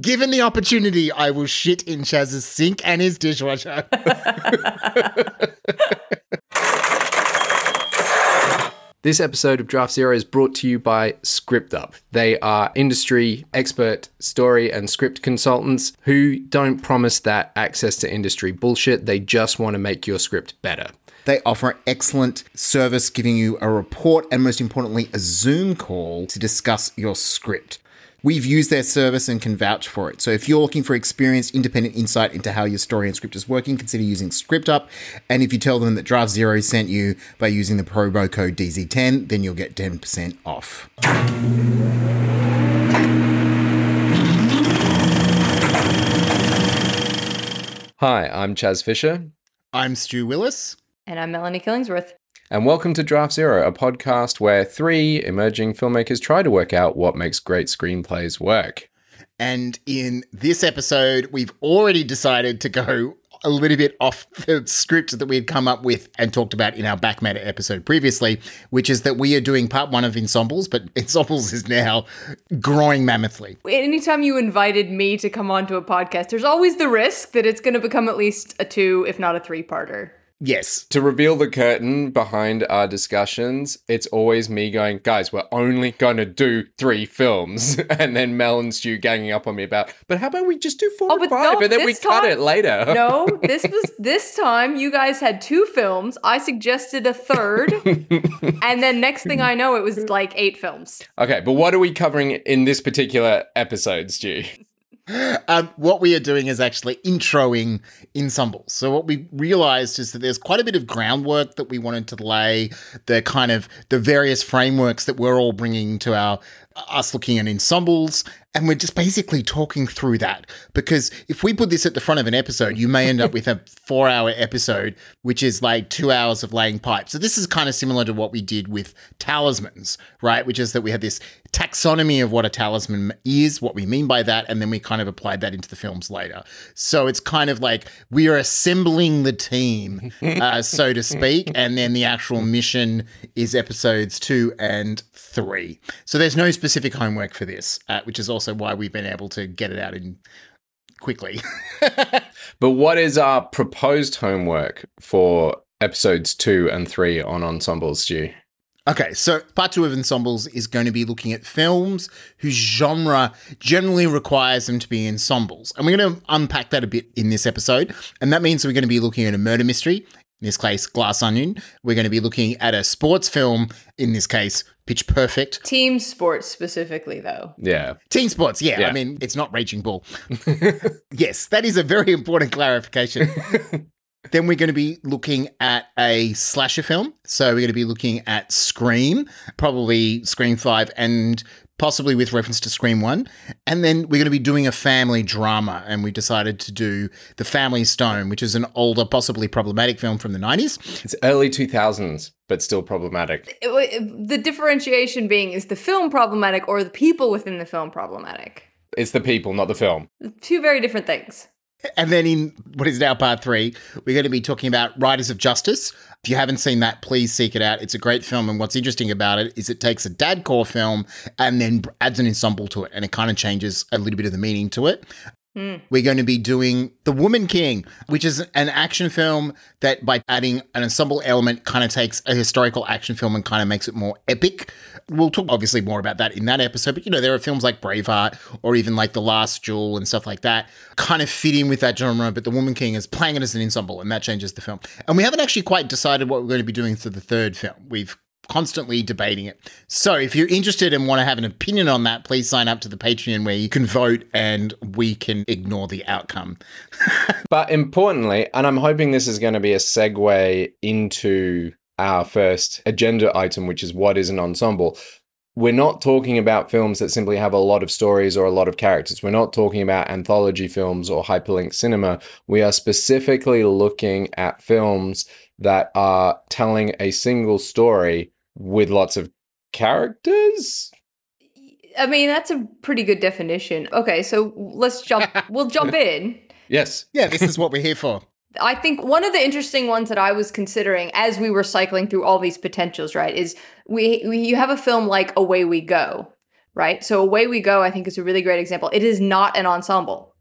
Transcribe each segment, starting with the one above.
Given the opportunity, I will shit in Chaz's sink and his dishwasher. This episode of Draft Zero is brought to you by ScriptUp. They are industry expert story and script consultants who don't promise that access to industry bullshit. They just want to make your script better. They offer an excellent service, giving you a report and, most importantly, a Zoom call to discuss your script. We've used their service and can vouch for it. So if you're looking for experienced, independent insight into how your story and script is working, consider using ScriptUp. And if you tell them that Draft Zero sent you by using the promo code DZ10, then you'll get 10% off. Hi, I'm Chaz Fisher. I'm Stu Willis. And I'm Melanie Killingsworth. And welcome to Draft Zero, a podcast where three emerging filmmakers try to work out what makes great screenplays work. And in this episode, we've already decided to go a little bit off the script that we had come up with and talked about in our back matter episode previously, which is that we are doing part one of Ensembles, but Ensembles is now growing mammothly. Anytime you invited me to come onto a podcast, there's always the risk that it's going to become at least a two, if not a three-parter. Yes. To reveal the curtain behind our discussions, it's always me going, guys, we're only going to do three films. And then Mel and Stu ganging up on me about, but how about we just do four and five? No, and then we cut it later. No, this time you guys had two films. I suggested a third. And then next thing I know, it was like 8 films. Okay, but what are we covering in this particular episode, Stu? What we are doing is actually introing Ensembles. So what we realized is that there's quite a bit of groundwork that we wanted to lay, the kind of the various frameworks that we're all bringing to us looking at Ensembles. And we're just basically talking through that, because if we put this at the front of an episode, you may end up with a 4-hour episode, which is like 2 hours of laying pipe. So this is kind of similar to what we did with talismans, right? Which is that we had this taxonomy of what a talisman is, what we mean by that, and then we kind of applied that into the films later. So it's kind of like we are assembling the team, so to speak, and then the actual mission is episodes 2 and 3. So there's no specific homework for this, which is also why we've been able to get it out in quickly. But what is our proposed homework for episodes 2 and 3 on Ensembles, Stu? Okay, so part 2 of Ensembles is going to be looking at films whose genre generally requires them to be ensembles. And we're going to unpack that a bit in this episode. And that means we're going to be looking at a murder mystery, in this case, Glass Onion. We're going to be looking at a sports film, in this case, Pitch Perfect. Team sports specifically, though. Yeah. Team sports, yeah. I mean, it's not Raging Bull. Yes, that is a very important clarification. Then we're going to be looking at a slasher film. So we're going to be looking at Scream, probably Scream 5 and possibly with reference to Scream 1. And then we're going to be doing a family drama, and we decided to do The Family Stone, which is an older, possibly problematic film from the 90s. It's early 2000s, but still problematic. The differentiation being, is the film problematic or the people within the film problematic? It's the people, not the film. Two very different things. And then in what is now part 3, we're going to be talking about Riders of Justice. If you haven't seen that, please seek it out. It's a great film. And what's interesting about it is it takes a dadcore film and then adds an ensemble to it. And it kind of changes a little bit of the meaning to it. Mm. We're going to be doing The Woman King, which is an action film that by adding an ensemble element kind of takes a historical action film and kind of makes it more epic. We'll talk obviously more about that in that episode, but you know, there are films like Braveheart or even like The Last Duel and stuff like that kind of fit in with that genre, but The Woman King is playing it as an ensemble and that changes the film. And we haven't actually quite decided what we're going to be doing for the third film. We've constantly debating it. So if you're interested and want to have an opinion on that, please sign up to the Patreon where you can vote and we can ignore the outcome. But importantly, and I'm hoping this is going to be a segue into our first agenda item, which is what is an ensemble. We're not talking about films that simply have a lot of stories or a lot of characters. We're not talking about anthology films or hyperlink cinema. We are specifically looking at films that are telling a single story with lots of characters? I mean, that's a pretty good definition. Okay, so let's jump. We'll jump in. Yes. Yeah, this is what we're here for. I think one of the interesting ones that I was considering as we were cycling through all these potentials, right, is you have a film like Away We Go, right? So Away We Go, I think, is a really great example. It is not an ensemble,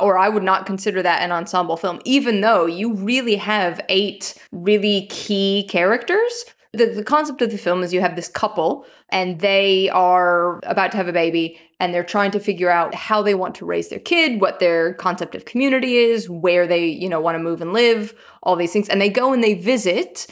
or I would not consider that an ensemble film, even though you really have 8 really key characters. The concept of the film is you have this couple and they are about to have a baby and they're trying to figure out how they want to raise their kid, what their concept of community is, where they, you know, want to move and live, all these things. And they go and they visit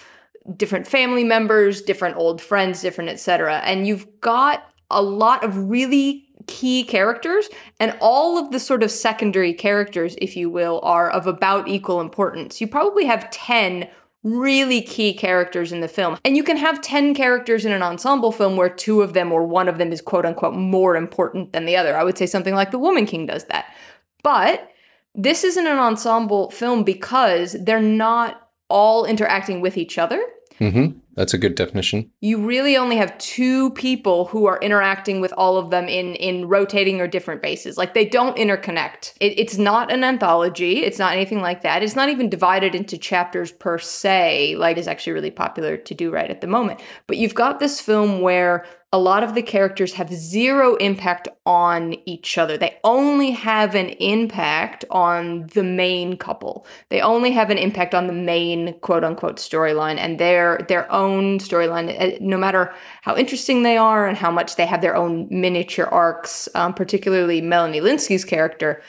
different family members, different old friends, different etc. And you've got a lot of really key characters, and all of the sort of secondary characters, if you will, are of about equal importance. You probably have 10 really key characters in the film. And you can have 10 characters in an ensemble film where 2 of them or 1 of them is quote unquote more important than the other. I would say something like The Woman King does that. But this isn't an ensemble film because they're not all interacting with each other. Mm-hmm. That's a good definition. You really only have 2 people who are interacting with all of them in rotating or different bases. Like, they don't interconnect. It's not an anthology. It's not anything like that. It's not even divided into chapters per se, like is actually really popular to do right at the moment. But you've got this film where a lot of the characters have 0 impact on each other. They only have an impact on the main couple. They only have an impact on the main quote-unquote storyline and their own storyline, no matter how interesting they are and how much they have their own miniature arcs, particularly Melanie Linsky's character,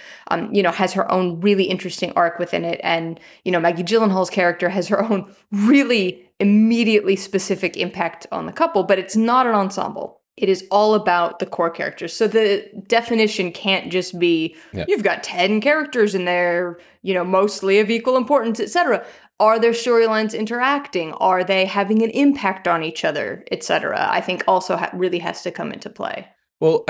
you know, has her own really interesting arc within it. And, you know, Maggie Gyllenhaal's character has her own really immediately specific impact on the couple, but it's not an ensemble. It is all about the core characters. So the definition can't just be, you've got 10 characters and they're, you know, mostly of equal importance, etc. Are their storylines interacting? Are they having an impact on each other, etc.? I think also really has to come into play. Well,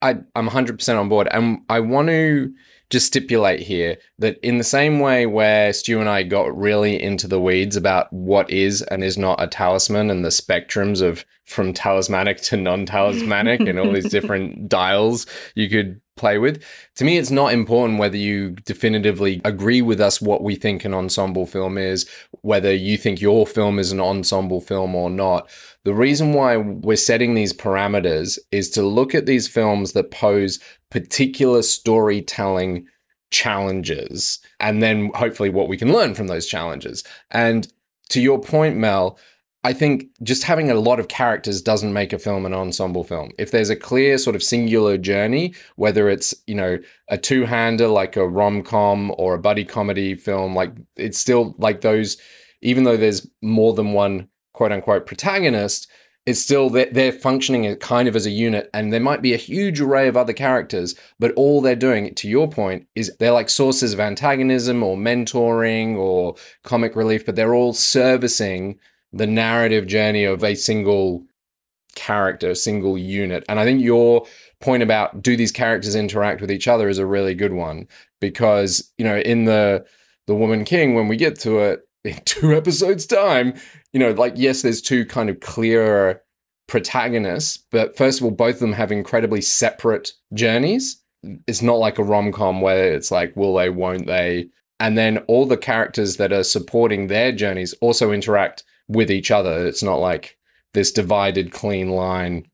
I'm 100% on board. And I want to just stipulate here that in the same way where Stu and I got really into the weeds about what is and is not a talisman and the spectrums of from talismanic to non-talismanic and all these different dials you could play with, to me, it's not important whether you definitively agree with us what we think an ensemble film is, whether you think your film is an ensemble film or not. The reason why we're setting these parameters is to look at these films that pose particular storytelling challenges, and then hopefully what we can learn from those challenges. And to your point, Mel, I think just having a lot of characters doesn't make a film an ensemble film. If there's a clear sort of singular journey, whether it's, you know, a two-hander like a rom-com or a buddy comedy film, like it's still like those, even though there's more than one quote-unquote protagonist, it's still they're functioning kind of as a unit, and there might be a huge array of other characters, but all they're doing, to your point, is they're like sources of antagonism or mentoring or comic relief, but they're all servicing the narrative journey of a single character, a single unit. And I think your point about do these characters interact with each other is a really good one, because, you know, in the Woman King, when we get to it in 2 episodes time, you know, like, yes, there's 2 kind of clearer protagonists, but first of all, both of them have incredibly separate journeys. It's not like a rom-com where it's like, will they, won't they? And then all the characters that are supporting their journeys also interact with each other. It's not like this divided, clean line.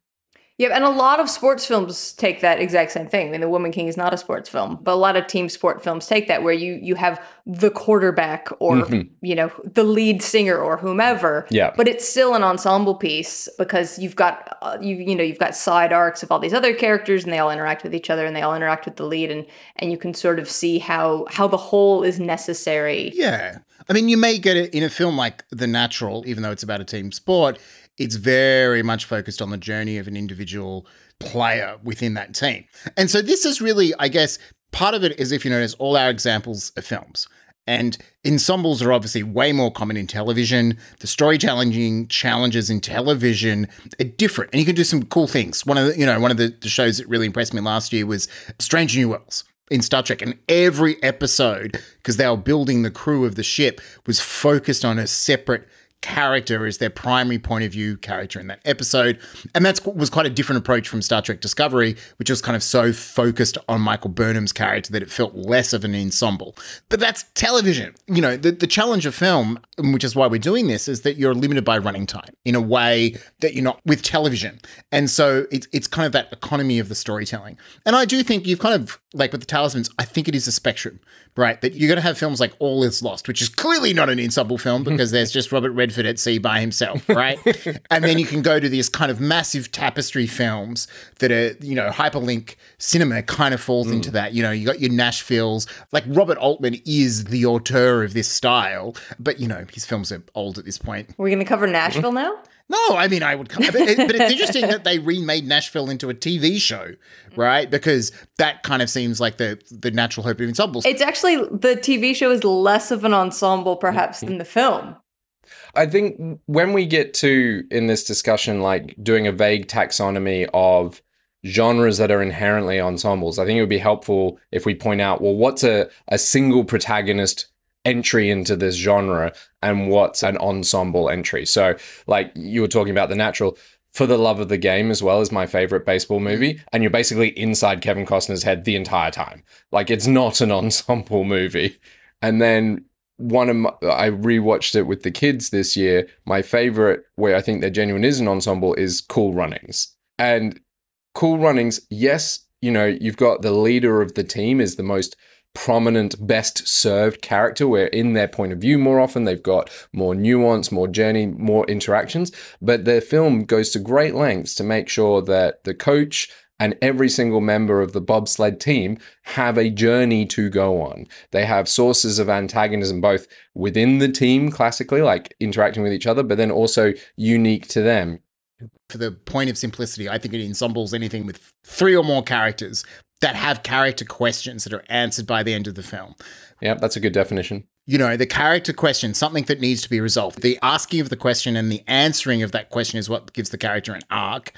Yeah, and a lot of sports films take that exact same thing. I mean, The Woman King is not a sports film, but a lot of team sport films take that, where you have the quarterback or, you know, the lead singer or whomever. Yeah. But it's still an ensemble piece, because you've got, you know, you've got side arcs of all these other characters, and they all interact with each other, and they all interact with the lead, and you can sort of see how the whole is necessary. Yeah. I mean, you may get it in a film like The Natural, even though it's about a team sport. It's very much focused on the journey of an individual player within that team. And so this is really, I guess, part of it is, if you notice, all our examples are films. And ensembles are obviously way more common in television. The storytelling challenges in television are different, and you can do some cool things. One of the shows that really impressed me last year was Strange New Worlds in Star Trek, and every episode, because they were building the crew of the ship, was focused on a separate character as their primary point of view character in that episode. And that was quite a different approach from Star Trek Discovery, which was kind of so focused on Michael Burnham's character that it felt less of an ensemble. But that's television. You know, the challenge of film, which is why we're doing this, is that you're limited by running time in a way that you're not with television. And so it's kind of that economy of the storytelling. And I do think you've kind of, like with the Talismans, I think it is a spectrum, right? That you're going to have films like All Is Lost, which is clearly not an ensemble film because there's just Robert Redford at sea by himself, right? And then you can go to these kind of massive tapestry films that are, you know, hyperlink cinema kind of falls into that. You know, you got your Nashvilles, like Robert Altman is the auteur of this style, but you know, his films are old at this point. We're going to cover Nashville now? No, I mean, I would come, but it's interesting that they remade Nashville into a TV show, right? Because that kind of seems like the natural hope of ensembles. It's actually, the TV show is less of an ensemble perhaps than the film. I think when we get to, in this discussion, like doing a vague taxonomy of genres that are inherently ensembles, I think it would be helpful if we point out, well, what's a single protagonist entry into this genre and what's an ensemble entry. So like you were talking about The Natural, For the Love of the Game as well is my favorite baseball movie. And you're basically inside Kevin Costner's head the entire time. Like it's not an ensemble movie. And then one of my, I rewatched it with the kids this year. My favorite, where I think there genuine is an ensemble, is Cool Runnings. And Cool Runnings, yes, you know, you've got the leader of the team is the most prominent, best served character. We're in their point of view more often. They've got more nuance, more journey, more interactions. But their film goes to great lengths to make sure that the coach and every single member of the bobsled team have a journey to go on. They have sources of antagonism, both within the team, classically, like interacting with each other, but then also unique to them. For the point of simplicity, I think it ensembles anything with three or more characters that have character questions that are answered by the end of the film. Yeah, that's a good definition. You know, the character question, something that needs to be resolved. The asking of the question and the answering of that question is what gives the character an arc.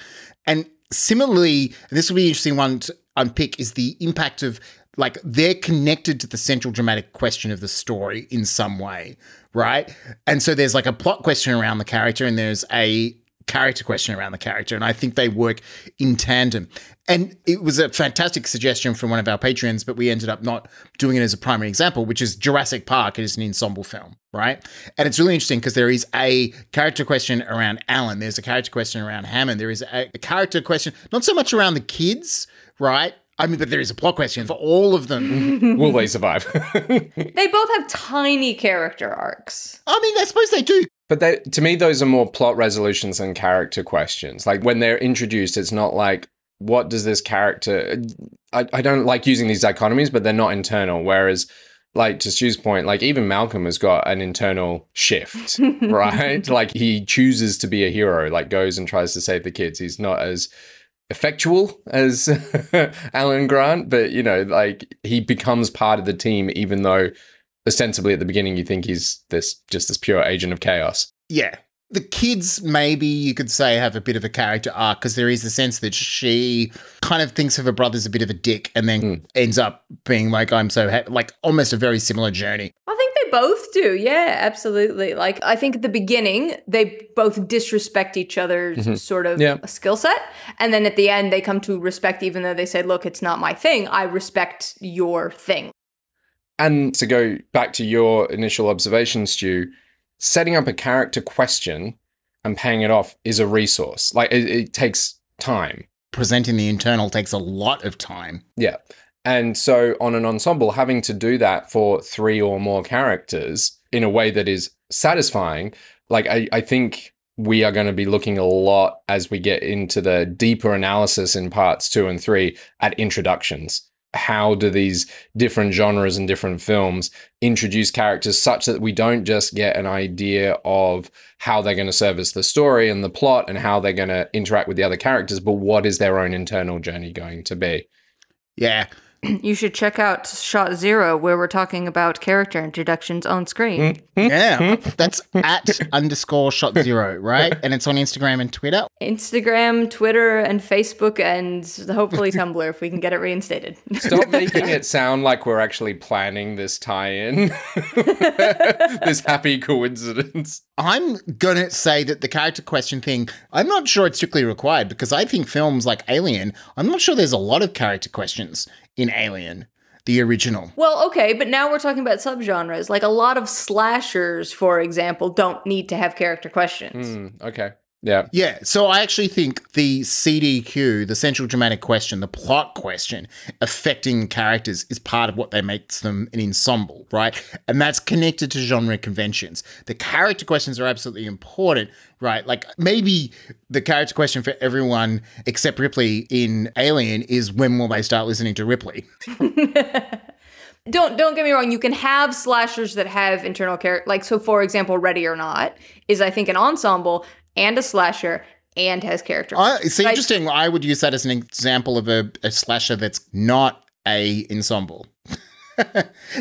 And similarly, and this will be an interesting one to unpick, is the impact of, like, they're connected to the central dramatic question of the story in some way, right? And so there's like a plot question around the character and there's a character question around the character, and I think they work in tandem. And it was a fantastic suggestion from one of our Patreons, but we ended up not doing it as a primary example, which is Jurassic Park. It is an ensemble film, right? And it's really interesting because there is a character question around Alan. There's a character question around Hammond. There is a character question, not so much around the kids, right? I mean, but there is a plot question for all of them. Will they survive? They both have tiny character arcs. I mean, I suppose they do. But to me, those are more plot resolutions than character questions. Like when they're introduced, it's not like, what does this character... I don't like using these dichotomies, but they're not internal. Whereas, like to Stu's point, like even Malcolm has got an internal shift, right? Like he chooses to be a hero, like goes and tries to save the kids. He's not as effectual as Alan Grant, but you know, like he becomes part of the team, even though ostensibly at the beginning, you think he's just this pure agent of chaos. Yeah. The kids, maybe you could say, have a bit of a character arc because there is the sense that she kind of thinks of her brother as a bit of a dick and then ends up being like, I'm so happy, like almost a very similar journey. I think they both do. Yeah, absolutely. Like I think at the beginning, they both disrespect each other's sort of skill set. And then at the end, they come to respect, even though they say, look, it's not my thing. I respect your thing. And to go back to your initial observation, Stu, setting up a character question and paying it off is a resource. Like it takes time. Presenting the internal takes a lot of time. Yeah. And so on an ensemble, having to do that for three or more characters in a way that is satisfying, like I think we are going to be looking a lot as we get into the deeper analysis in parts 2 and 3 at introductions. How do these different genres and different films introduce characters such that we don't just get an idea of how they're going to service the story and the plot and how they're going to interact with the other characters, but what is their own internal journey going to be? Yeah. you should check out Shot Zero, where we're talking about character introductions on screen. Yeah, that's @_Shot Zero, right? And it's on Instagram and Twitter. Instagram, Twitter, and Facebook, and hopefully Tumblr if we can get it reinstated. Stop making it sound like we're actually planning this tie-in, this happy coincidence. I'm going to say that the character question thing, I'm not sure it's strictly required, because I think films like Alien, I'm not sure there's a lot of character questions in Alien, the original. Well, okay, but now we're talking about subgenres. Like a lot of slashers, for example, don't need to have character questions. Okay. Yeah. Yeah. So I actually think the CDQ, the central dramatic question, the plot question affecting characters is part of what makes them an ensemble, right? And that's connected to genre conventions. The character questions are absolutely important, right? Like maybe the character question for everyone except Ripley in Alien is, when will they start listening to Ripley? Don't get me wrong. You can have slashers that have internal character. Like, so for example, Ready or Not is, I think, an ensemble and a slasher, and has character. It's interesting. I would use that as an example of a slasher that's not an ensemble.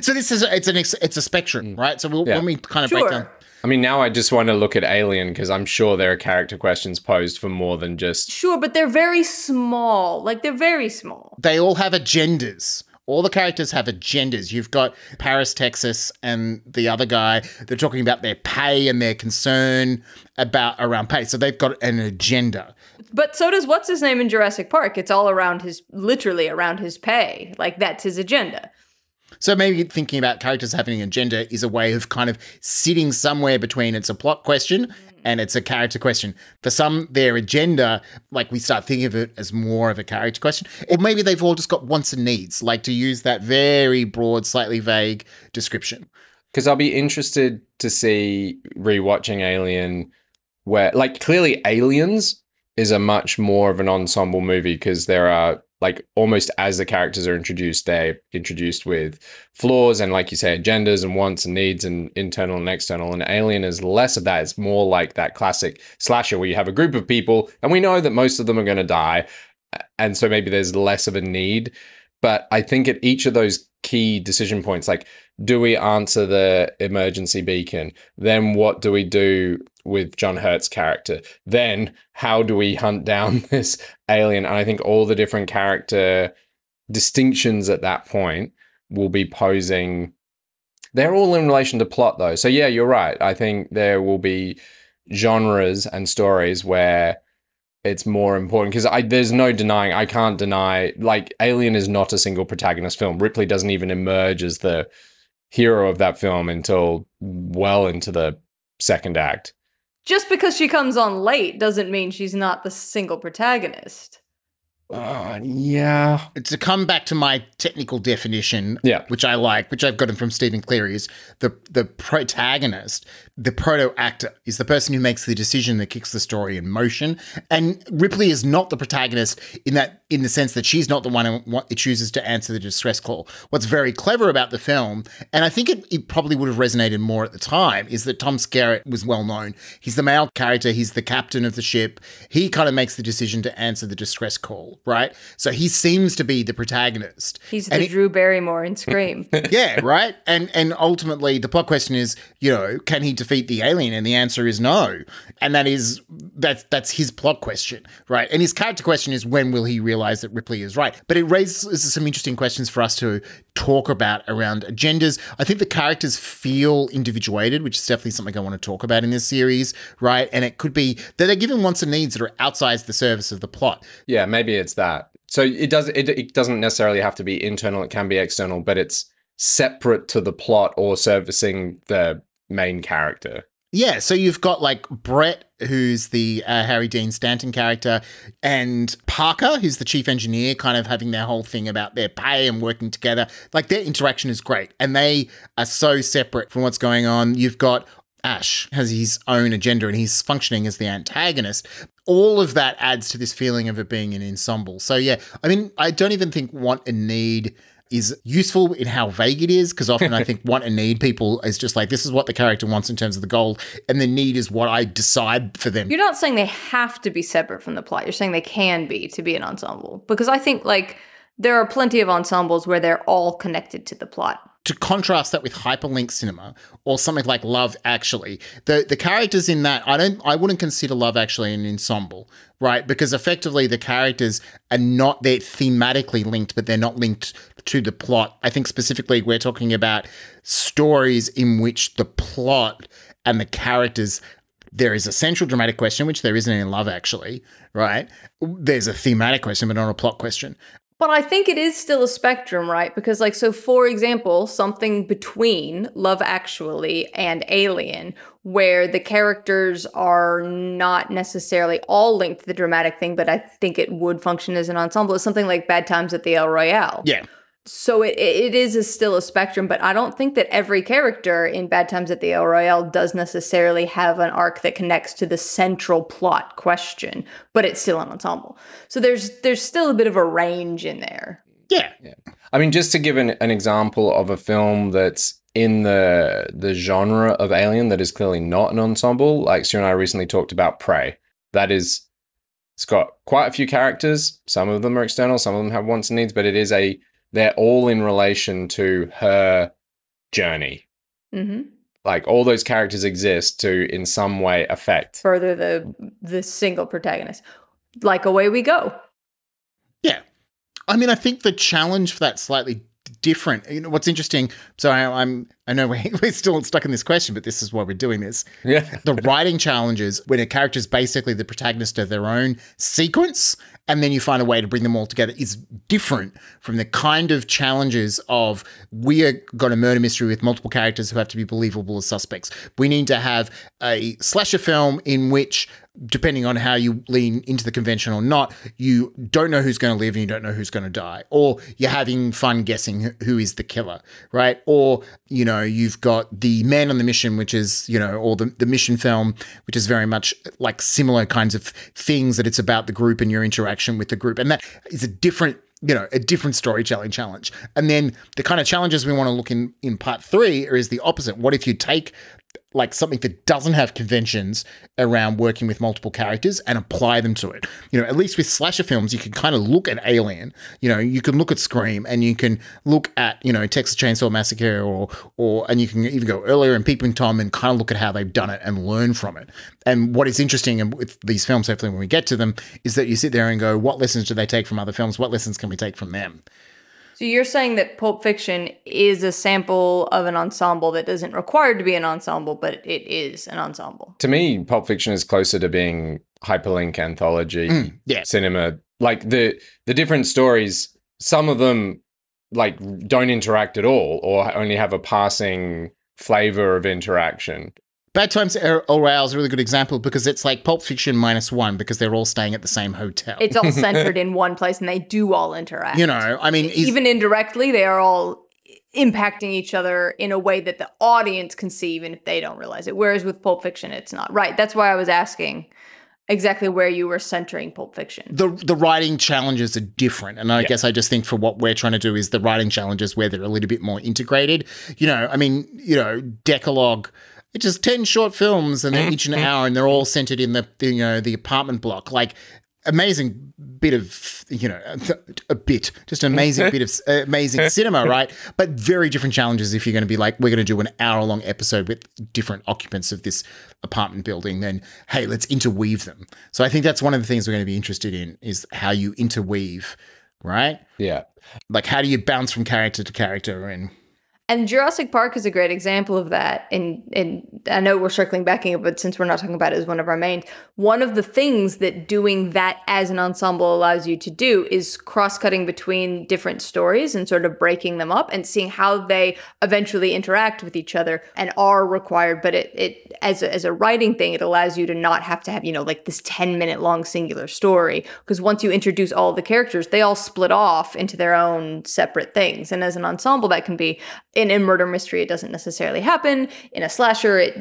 So this is it's a spectrum, right? So when we kind of break down. I mean, now I just want to look at Alien, because I'm sure there are character questions posed for more than just. Sure, but they're very small. Like, they're very small. They all have agendas. All the characters have agendas. You've got Paris, Texas, and the other guy. They're talking about their pay and their concern around pay. So they've got an agenda. But so does what's-his-name in Jurassic Park. It's all around literally around his pay. Like, that's his agenda. So maybe thinking about characters having an agenda is a way of kind of sitting somewhere between it's a plot question and it's a character question. For some, their agenda, like, we start thinking of it as more of a character question. Or maybe they've all just got wants and needs, like, to use that very broad, slightly vague description. Because I'll be interested to see, rewatching Alien, where, like, clearly Aliens is a much more of an ensemble movie, because there are, like, almost as the characters are introduced, they're introduced with flaws and, like you say, agendas and wants and needs and internal and external. And Alien is less of that. It's more like that classic slasher where you have a group of people and we know that most of them are going to die. And so maybe there's less of a need. But I think at each of those key decision points, like, do we answer the emergency beacon? Then what do we do with John Hurt's character? Then how do we hunt down this alien? And I think all the different character distinctions at that point will be posing. They're all in relation to plot, though. So, yeah, you're right. I think there will be genres and stories where it's more important, because there's no denying, I can't deny, like, Alien is not a single protagonist film. Ripley doesn't even emerge as the hero of that film until well into the second act. Just because she comes on late doesn't mean she's not the single protagonist. Yeah. To come back to my technical definition, which I like, which I've gotten from Stephen Cleary, is the protagonist, the proto-actor, is the person who makes the decision that kicks the story in motion. And Ripley is not the protagonist in the sense that she's not the one who chooses to answer the distress call. What's very clever about the film, and I think it probably would have resonated more at the time, is that Tom Skerritt was well known. He's the male character. He's the captain of the ship. He kind of makes the decision to answer the distress call. Right? So he seems to be the protagonist. He's the Drew Barrymore in Scream. Yeah, right? And ultimately, the plot question is, you know, can he defeat the alien? And the answer is no. And that's his plot question, right? And his character question is, when will he realize that Ripley is right? But it raises some interesting questions for us to talk about around agendas. I think the characters feel individuated, which is definitely something I want to talk about in this series, right? And it could be that they're given wants and needs that are outside the service of the plot. Yeah, maybe it's that. So it doesn't necessarily have to be internal, it can be external, but it's separate to the plot or servicing the main character. Yeah, so you've got, like, Brett, who's the Harry Dean Stanton character, and Parker, who's the chief engineer, kind of having their whole thing about their pay and working together. Like, their interaction is great, and they are so separate from what's going on. You've got Ash, has his own agenda, and he's functioning as the antagonist. All of that adds to this feeling of it being an ensemble. So, yeah, I mean, I don't even think want and need is useful in how vague it is, because often I think want and need people is just like, this is what the character wants in terms of the goal, and the need is what I decide for them. You're not saying they have to be separate from the plot. You're saying they can be to be an ensemble, because I think, like, there are plenty of ensembles where they're all connected to the plot. To contrast that with hyperlink cinema or something like Love Actually, the characters in that, I wouldn't consider Love Actually an ensemble, right? Because effectively the characters are not, they're thematically linked, but they're not linked to the plot. I think specifically we're talking about stories in which the plot and the characters, there is a central dramatic question, which there isn't in Love Actually, right? There's a thematic question, but not a plot question. But I think it is still a spectrum, right? Because like, so for example, something between Love Actually and Alien, where the characters are not necessarily all linked to the dramatic thing, but I think it would function as an ensemble, is something like Bad Times at the El Royale. Yeah. So it is still a spectrum, but I don't think that every character in Bad Times at the El Royale does necessarily have an arc that connects to the central plot question, but it's still an ensemble. So there's still a bit of a range in there. Yeah. Yeah. I mean, just to give an example of a film that's in the genre of Alien that is clearly not an ensemble, like Stu and I recently talked about Prey. That is, it's got quite a few characters. Some of them are external, some of them have wants and needs, but it is a... they're all in relation to her journey. Mm-hmm. Like all those characters exist to, in some way, affect further the single protagonist. Like Away We Go. Yeah, I mean, I think the challenge for that's slightly different. You know, what's interesting. So I know we're still stuck in this question, but this is why we're doing this. Yeah, the writing challenges when a character is basically the protagonist of their own sequence. And then you find a way to bring them all together is different from the kind of challenges of we are got a murder mystery with multiple characters who have to be believable as suspects. We need to have a slasher film in which, depending on how you lean into the convention or not, you don't know who's going to live and you don't know who's going to die. Or you're having fun guessing who is the killer, right? Or, you know, you've got the Man on the Mission, which is, you know, or the mission film, which is very much like similar kinds of things that it's about the group and your interaction with the group, and that is a different, you know, a different storytelling challenge. And then the kind of challenges we want to look in part three is the opposite. What if you take like something that doesn't have conventions around working with multiple characters and apply them to it? You know, at least with slasher films, you can kind of look at Alien, you know, you can look at Scream and you can look at, you know, Texas Chainsaw Massacre or and you can even go earlier in Peeping Tom and kind of look at how they've done it and learn from it. And what is interesting and with these films, hopefully when we get to them, is that you sit there and go, what lessons do they take from other films? What lessons can we take from them? So you're saying that Pulp Fiction is a sample of an ensemble that isn't required to be an ensemble, but it is an ensemble. To me, Pulp Fiction is closer to being hyperlink anthology, yeah. Cinema. Like the different stories, some of them like don't interact at all or only have a passing flavor of interaction. Bad Times at El Royale is a really good example because it's like Pulp Fiction -1 because they're all staying at the same hotel. It's all centered in one place and they do all interact. You know, I mean... even indirectly, they are all impacting each other in a way that the audience can see even if they don't realize it. Whereas with Pulp Fiction, it's not. Right, that's why I was asking exactly where you were centering Pulp Fiction. The writing challenges are different. And I guess I just think for what we're trying to do is the writing challenges where they're a little bit more integrated. You know, I mean, you know, Decalogue... it's just 10 short films and they're each an hour and they're all centered in the apartment block. Like amazing bit of, you know, just an amazing bit of amazing cinema, right? But very different challenges if you're going to be like, we're going to do an hour-long episode with different occupants of this apartment building, then, hey, let's interweave them. So I think that's one of the things we're going to be interested in is how you interweave, right? Yeah. Like how do you bounce from character to character And Jurassic Park is a great example of that. And I know we're circling back in, but since we're not talking about it as one of our main, one of the things that doing that as an ensemble allows you to do is cross-cutting between different stories and sort of breaking them up and seeing how they eventually interact with each other and are required. But it as a writing thing, it allows you to not have to have, you know, like this 10-minute long singular story. Because once you introduce all the characters, they all split off into their own separate things. And as an ensemble, that can be... In murder mystery, it doesn't necessarily happen. In a slasher, it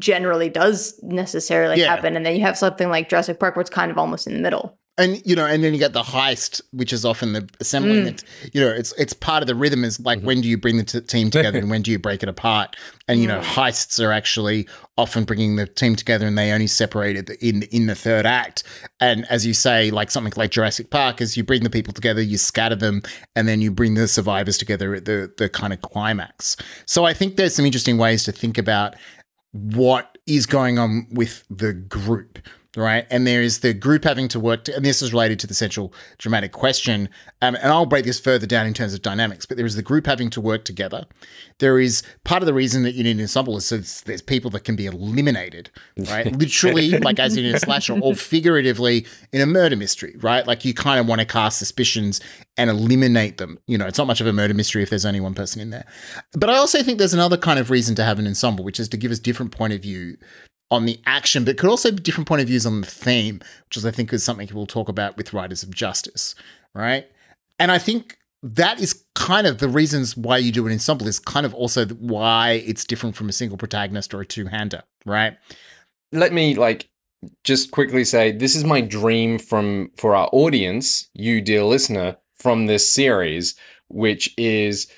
generally does necessarily happen. And then you have something like Jurassic Park where it's kind of almost in the middle. And, you know, and then you get the heist, which is often the assembling. You know, it's part of the rhythm is like, when do you bring the team together and when do you break it apart? And, you know, heists are actually often bringing the team together, and they only separate it in the third act. And as you say, like something like Jurassic Park is you bring the people together, you scatter them, and then you bring the survivors together at the kind of climax. So I think there's some interesting ways to think about what is going on with the group. Right, and there is the group having to work, and this is related to the central dramatic question, and I'll break this further down in terms of dynamics, but there is the group having to work together. There is part of the reason that you need an ensemble is so there's people that can be eliminated, right? Literally, like as in a slasher, or figuratively in a murder mystery, right? Like you kind of want to cast suspicions and eliminate them. You know, it's not much of a murder mystery if there's only one person in there. But I also think there's another kind of reason to have an ensemble, which is to give us different point of view on the action, but could also be different point of views on the theme, which is I think is something we'll talk about with Writers of Justice, right? And I think that is kind of the reasons why you do an ensemble is kind of also why it's different from a single protagonist or a two-hander, right? Let me like just quickly say, this is my dream for our audience, you dear listener, from this series, which is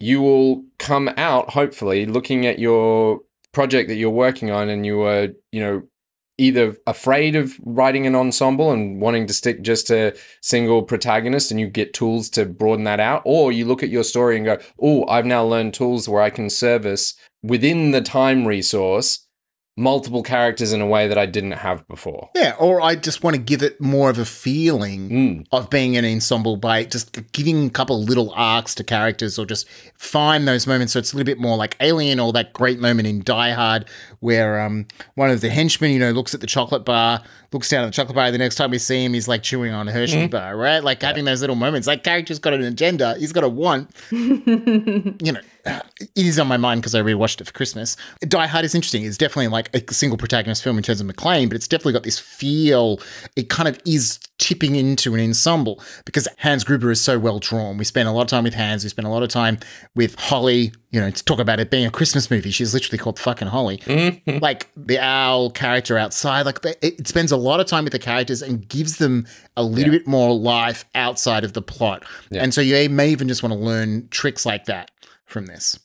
you will come out, hopefully, looking at your project that you're working on, and you were, you know, either afraid of writing an ensemble and wanting to stick just to single protagonist, and you get tools to broaden that out, or you look at your story and go, oh, I've now learned tools where I can service within the time resource multiple characters in a way that I didn't have before. Yeah, or I just want to give it more of a feeling of being an ensemble by just giving a couple little arcs to characters or just find those moments. So it's a little bit more like Alien, or that great moment in Die Hard where one of the henchmen, you know, looks at the chocolate bar, looks down at the chocolate bar, and the next time we see him, he's like chewing on a Hershey bar, right? Like having those little moments. Like character's got an agenda. He's got a want. You know, it is on my mind because I rewatched it for Christmas. Die Hard is interesting. It's definitely like a single protagonist film in terms of McClane, but it's definitely got this feel. It kind of is tipping into an ensemble because Hans Gruber is so well drawn. We spend a lot of time with Hans. We spend a lot of time with Holly, you know, to talk about it being a Christmas movie. She's literally called fucking Holly. Like the Al character outside, like it spends a lot of time with the characters and gives them a little bit more life outside of the plot. And so you may even just want to learn tricks like that from this.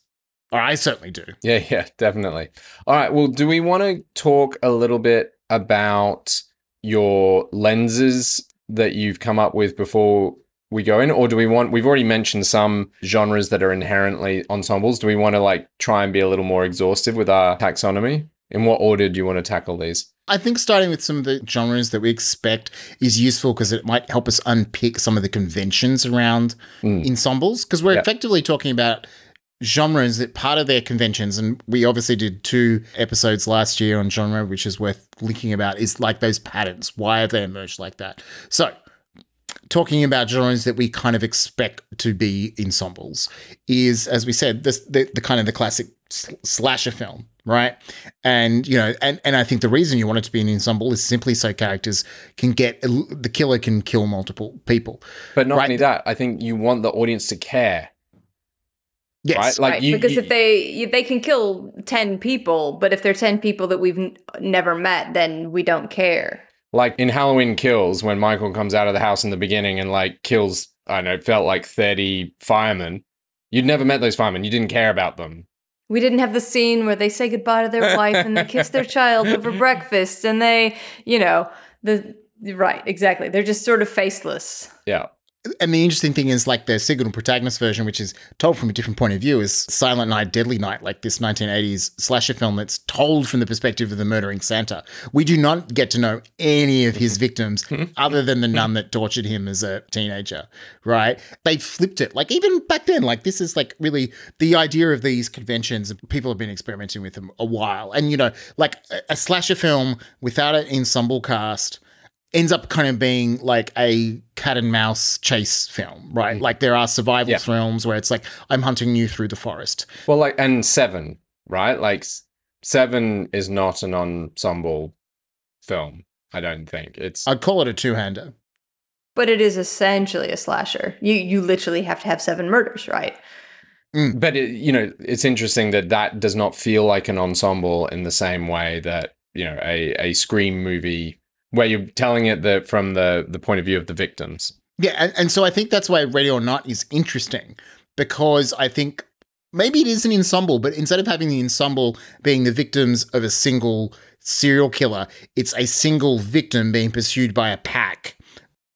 Or I certainly do. Yeah, yeah, definitely. All right, well, do we want to talk a little bit about your lenses that you've come up with before we go in? Or do we want, we've already mentioned some genres that are inherently ensembles. Do we want to like try and be a little more exhaustive with our taxonomy? In what order do you want to tackle these? I think starting with some of the genres that we expect is useful because it might help us unpick some of the conventions around ensembles, because we're effectively talking about genres that part of their conventions, and we obviously did 2 episodes last year on genre, which is worth thinking about, is like those patterns. Why have they emerged like that? So talking about genres that we kind of expect to be ensembles is, as we said, this, the kind of the classic slasher film, right? And, you know, and I think the reason you want it to be an ensemble is simply so characters can get, the killer can kill multiple people. But not only that, I think you want the audience to care. Yes, right? Like right. Because if they can kill 10 people, but if they're 10 people that we've never met, then we don't care. Like in Halloween Kills, when Michael comes out of the house in the beginning and like kills, I don't know, it felt like 30 firemen. You'd never met those firemen. You didn't care about them. We didn't have the scene where they say goodbye to their wife and they kiss their child over breakfast and they, you know, right, exactly. They're just sort of faceless. Yeah. And the interesting thing is like the single protagonist version, which is told from a different point of view, is Silent Night, Deadly Night, like this 1980s slasher film that's told from the perspective of the murdering Santa. We do not get to know any of his victims other than the nun that tortured him as a teenager, right? They flipped it. Like even back then, like this is like really the idea of these conventions. People have been experimenting with them a while. And, you know, like a slasher film without an ensemble cast ends up kind of being like a cat and mouse chase film, right? Like there are survival films where it's like, I'm hunting you through the forest. Well, like, and Seven, right? Like Seven is not an ensemble film, I don't think. I'd call it a two-hander. But it is essentially a slasher. You literally have to have 7 murders, right? But, you know, it's interesting that that does not feel like an ensemble in the same way that, you know, a Scream movie where you're telling it that from the point of view of the victims. Yeah, and so I think that's why Ready or Not is interesting, because I think maybe it is an ensemble, but instead of having the ensemble being the victims of a single serial killer, it's a single victim being pursued by a pack.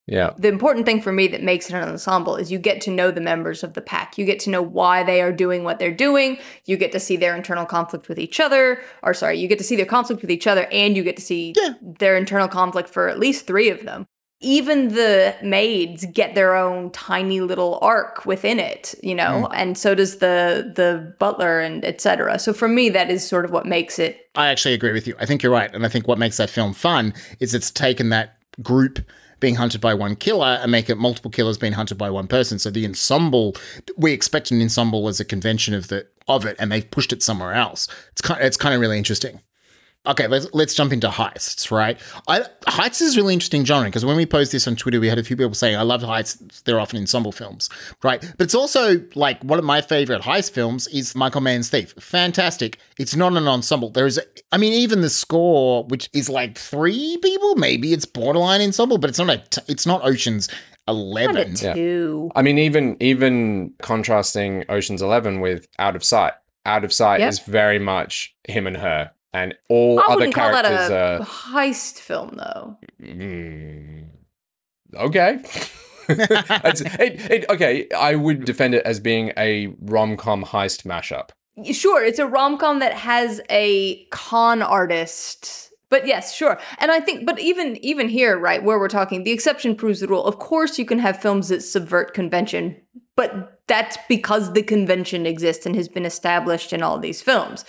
Yeah. The important thing for me that makes it an ensemble is you get to know the members of the pack. You get to know why they are doing what they're doing. You get to see their internal conflict with each other. Or sorry, you get to see their conflict with each other, and you get to see their internal conflict for at least three of them. Even the maids get their own tiny little arc within it, you know, and so does the butler and et cetera. So for me, that is sort of what makes it. I actually agree with you. I think you're right. And I think what makes that film fun is it's taken that group being hunted by one killer and make it multiple killers being hunted by one person. So the ensemble, we expect an ensemble as a convention of it, and they've pushed it somewhere else. It's kind of really interesting. Okay, let's jump into heists, right? Heists is a really interesting genre, because when we posed this on Twitter, we had a few people saying, I love heists, they're often ensemble films, right? But it's also, like, one of my favorite heist films is Michael Mann's Thief. Fantastic. It's not an ensemble. There is, I mean, even the score, which is like three people, maybe it's borderline ensemble, but it's not Ocean's 11. Yeah. I mean, even contrasting Ocean's 11 with Out of Sight. Out of Sight is very much him and her. And all other characters. I wouldn't call that a heist film, though. Okay. Okay, I would defend it as being a rom-com heist mashup. Sure, it's a rom-com that has a con artist. But yes, sure. And I think, but even here, right, where we're talking, the exception proves the rule. Of course, you can have films that subvert convention, but that's because the convention exists and has been established in all these films.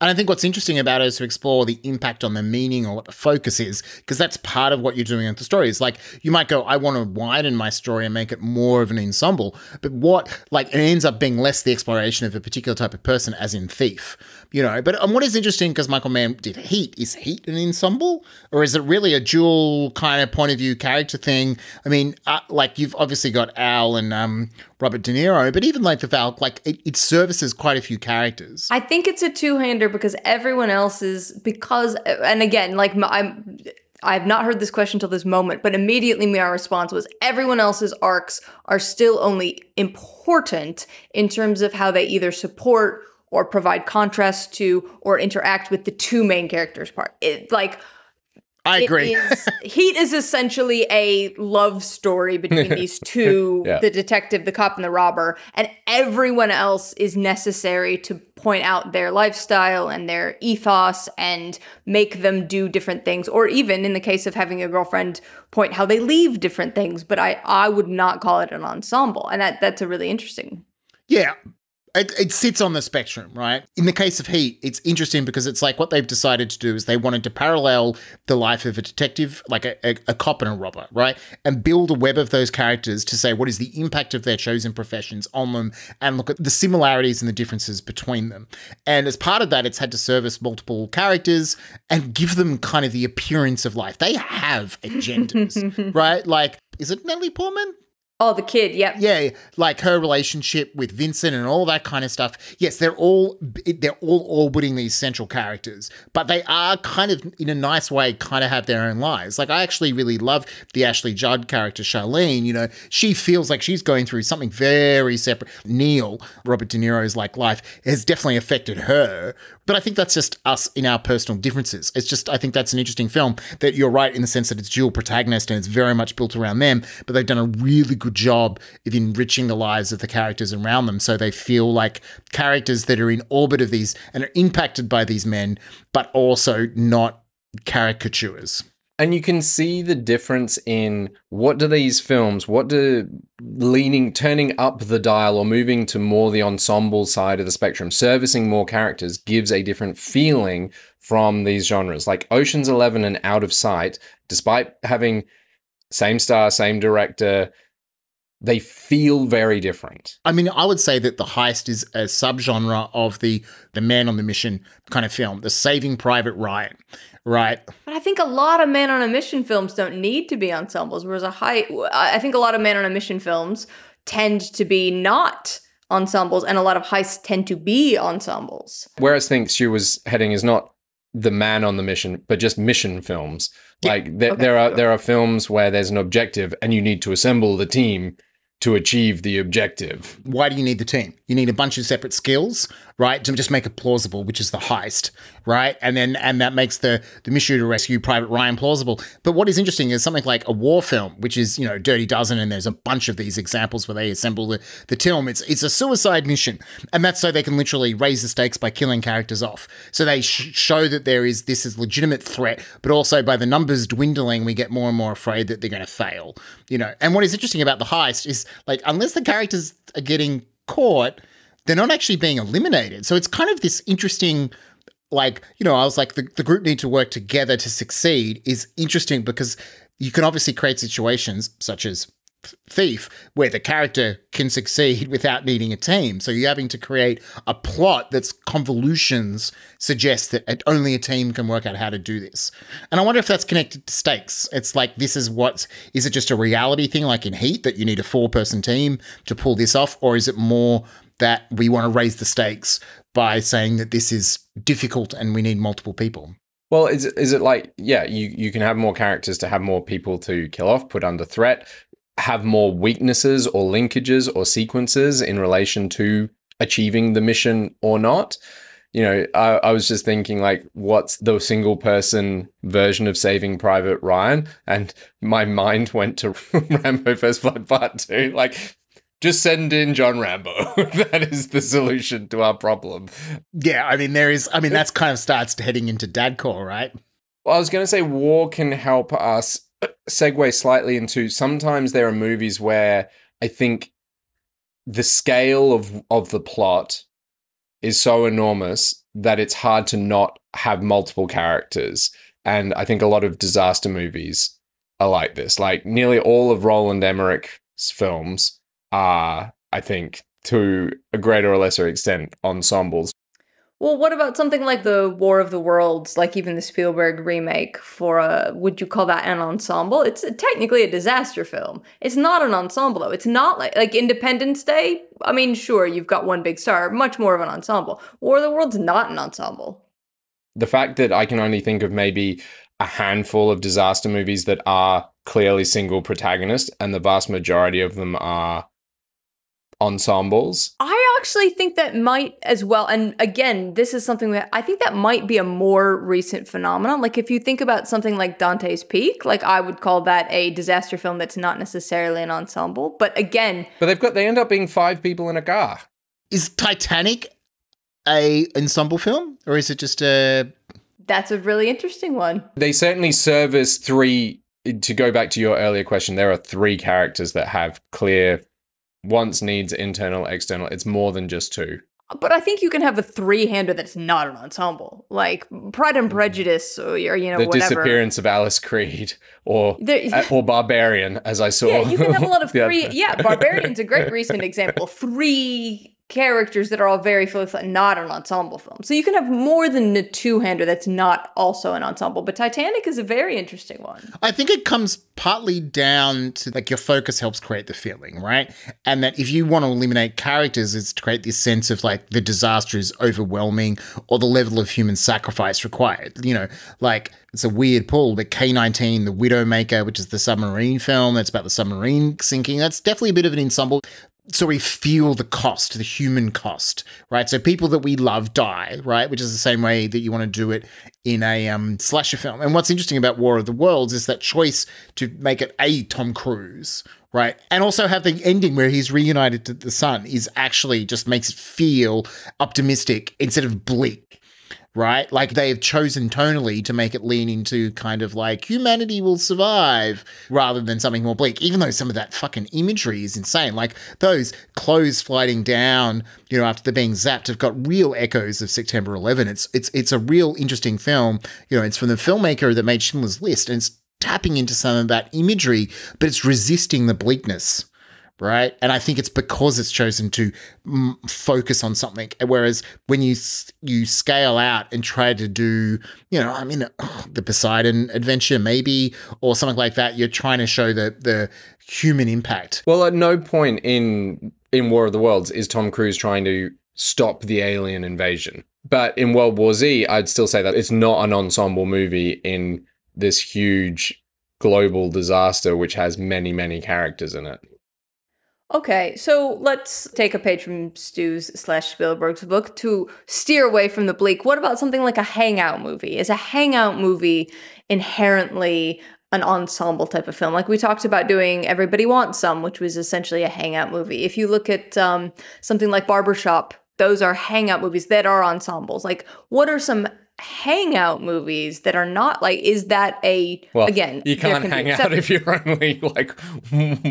And I think what's interesting about it is to explore the impact on the meaning or what the focus is, because that's part of what you're doing with the story. It's like, you might go, I want to widen my story and make it more of an ensemble, but it ends up being less the exploration of a particular type of person, as in Thief, you know. But what is interesting, because Michael Mann did Heat, is Heat an ensemble? Or is it really a dual kind of point of view character thing? I mean, like, you've obviously got Al and Robert De Niro, but even like the Val, like it services quite a few characters. I think it's a two-hander, because everyone else is, and again, like I have not heard this question till this moment, but immediately my response was everyone else's arcs are still only important in terms of how they either support or provide contrast to or interact with the two main characters part. I agree. Heat is essentially a love story between these two, the detective, the cop, and the robber, and everyone else is necessary to point out their lifestyle and their ethos and make them do different things, or even in the case of having a girlfriend, point how they leave different things. But I would not call it an ensemble, and that's a really interesting. Yeah. It sits on the spectrum, right? In the case of Heat, it's interesting because it's like what they've decided to do is they wanted to parallel the life of a detective, like a cop and a robber, right? And build a web of those characters to say what is the impact of their chosen professions on them and look at the similarities and the differences between them. And as part of that, it's had to service multiple characters and give them kind of the appearance of life. They have agendas, right? Like, is it Natalie Portman? Oh, the kid, yeah. Yeah, like her relationship with Vincent and all that kind of stuff. Yes, they're all orbiting these central characters, but they are kind of, in a nice way, kind of have their own lives. Like, I actually really love the Ashley Judd character, Charlene. You know, she feels like she's going through something very separate. Neil, Robert De Niro's, like, life has definitely affected her, but I think that's just us in our personal differences. It's just, I think that's an interesting film that you're right in the sense that it's dual protagonist and it's very much built around them, but they've done a really good job of enriching the lives of the characters around them, so they feel like characters that are in orbit of these and are impacted by these men, but also not caricatures. And you can see the difference in what do these films, what do turning up the dial or moving to more the ensemble side of the spectrum, servicing more characters, gives a different feeling from these genres. Like Ocean's 11 and Out of Sight, despite having same star, same director, they feel very different. I mean, I would say that the heist is a subgenre of the man on the mission kind of film, the Saving Private Ryan, right? But I think a lot of man on a mission films don't need to be ensembles, whereas I think a lot of man on a mission films tend to be not ensembles, and a lot of heists tend to be ensembles. Whereas I think she was heading is not the man on the mission, but just mission films. Like there are films where there's an objective and you need to assemble the team to achieve the objective. Why do you need the team? You need a bunch of separate skills, right? To just make it plausible, which is the heist, right? And that makes the mission to rescue Private Ryan plausible. But what is interesting is something like a war film, which is, you know, Dirty Dozen, and there's a bunch of these examples where they assemble the team. It's a suicide mission. And that's so they can literally raise the stakes by killing characters off. So they show that this is legitimate threat, but also by the numbers dwindling, we get more and more afraid that they're going to fail, you know? And what is interesting about the heist is, like, unless the characters are getting caught, they're not actually being eliminated. So it's kind of this interesting, like, you know, I was like, the group need to work together to succeed is interesting because you can obviously create situations such as Thief where the character can succeed without needing a team. So you're having to create a plot that's convolutions suggest that only a team can work out how to do this. And I wonder if that's connected to stakes. It's like, this is what, is it just a reality thing like in Heat that you need a 4-person team to pull this off? Or is it more that we want to raise the stakes by saying that this is difficult and we need multiple people? Well, is it like, yeah, you can have more characters to have more people to kill off, put under threat, have more weaknesses or linkages or sequences in relation to achieving the mission or not. You know, I was just thinking, like, what's the single person version of Saving Private Ryan? And my mind went to Rambo First Blood Part 2. Like, just send in John Rambo. That is the solution to our problem. Yeah, I mean, that's kind of starts heading into Dadcore, right? Well, I was going to say war can help us segue slightly into sometimes there are movies where I think the scale of the plot is so enormous that it's hard to not have multiple characters. And I think a lot of disaster movies are like this. Like nearly all of Roland Emmerich's films are, I think, to a greater or lesser extent, ensembles. Well, what about something like the War of the Worlds, like even the Spielberg remake for a, would you call that an ensemble? It's technically a disaster film. It's not an ensemble though. It's not like Independence Day. I mean, sure, you've got one big star, much more of an ensemble. War of the Worlds, not an ensemble. The fact that I can only think of maybe a handful of disaster movies that are clearly single protagonists and the vast majority of them are ensembles. I actually think that might as well, and again, this is something that I think that might be a more recent phenomenon. Like if you think about something like Dante's Peak, like I would call that a disaster film that's not necessarily an ensemble, but again. But they end up being 5 people in a car. Is Titanic an ensemble film or is it just a? That's a really interesting one. They certainly service 3, to go back to your earlier question, there are 3 characters that have clear wants, needs, internal, external. It's more than just 2. But I think you can have a 3-hander that's not an ensemble, like Pride and Prejudice, or you know, the whatever. The disappearance of Alice Creed, or Barbarian, as I saw. Yeah, you can have a lot of 3. Yeah, Barbarian's a great recent example. 3 characters that are all very not an ensemble film. So you can have more than a 2-hander that's not also an ensemble, but Titanic is a very interesting one. I think it comes partly down to like your focus helps create the feeling, right? And that if you want to eliminate characters, it's to create this sense of like the disaster is overwhelming or the level of human sacrifice required, you know, like it's a weird pull, but K-19, The Widowmaker, which is the submarine film, that's about the submarine sinking. That's definitely a bit of an ensemble. So we feel the cost, the human cost, right? So people that we love die, right? Which is the same way that you want to do it in a slasher film. And what's interesting about War of the Worlds is that choice to make it a Tom Cruise, right? And also have the ending where he's reunited to the sun is actually just makes it feel optimistic instead of bleak, right? Like they have chosen tonally to make it lean into kind of like humanity will survive rather than something more bleak, even though some of that fucking imagery is insane. Like those clothes sliding down, you know, after they're being zapped have got real echoes of September 11. It's a real interesting film. You know, it's from the filmmaker that made Schindler's List and it's tapping into some of that imagery, but it's resisting the bleakness. Right. And I think it's because it's chosen to focus on something. Whereas when you scale out and try to do, you know, I mean, the Poseidon Adventure maybe or something like that, you're trying to show the human impact. Well, at no point in War of the Worlds is Tom Cruise trying to stop the alien invasion. But in World War Z, I'd still say that it's not an ensemble movie in this huge global disaster which has many, many characters in it. Okay, so let's take a page from Stu's/Spielberg's book to steer away from the bleak. What about something like a hangout movie? Is a hangout movie inherently an ensemble type of film? Like we talked about doing Everybody Wants Some, which was essentially a hangout movie. If you look at something like Barbershop, those are hangout movies that are ensembles. Like, what are some hangout movies that are not like, is that a, well, again, you can't hang out if you're only like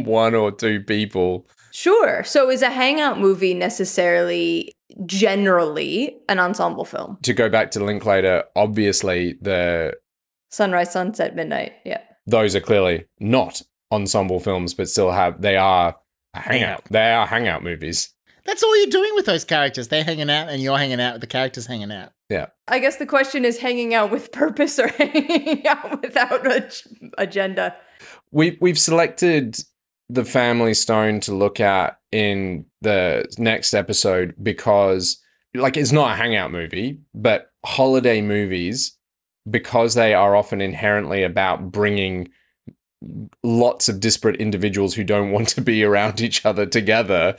one or two people. Sure. So is a hangout movie necessarily generally an ensemble film? To go back to Linklater, obviously the Sunrise, Sunset, Midnight. Yeah. Those are clearly not ensemble films, but still have, they are a hangout. They are hangout movies. That's all you're doing with those characters. They're hanging out and you're hanging out with the characters hanging out. Yeah. I guess the question is hanging out with purpose or hanging out without an agenda. We've selected The Family Stone to look at in the next episode because, like, it's not a hangout movie, but holiday movies, because they are often inherently about bringing lots of disparate individuals who don't want to be around each other together,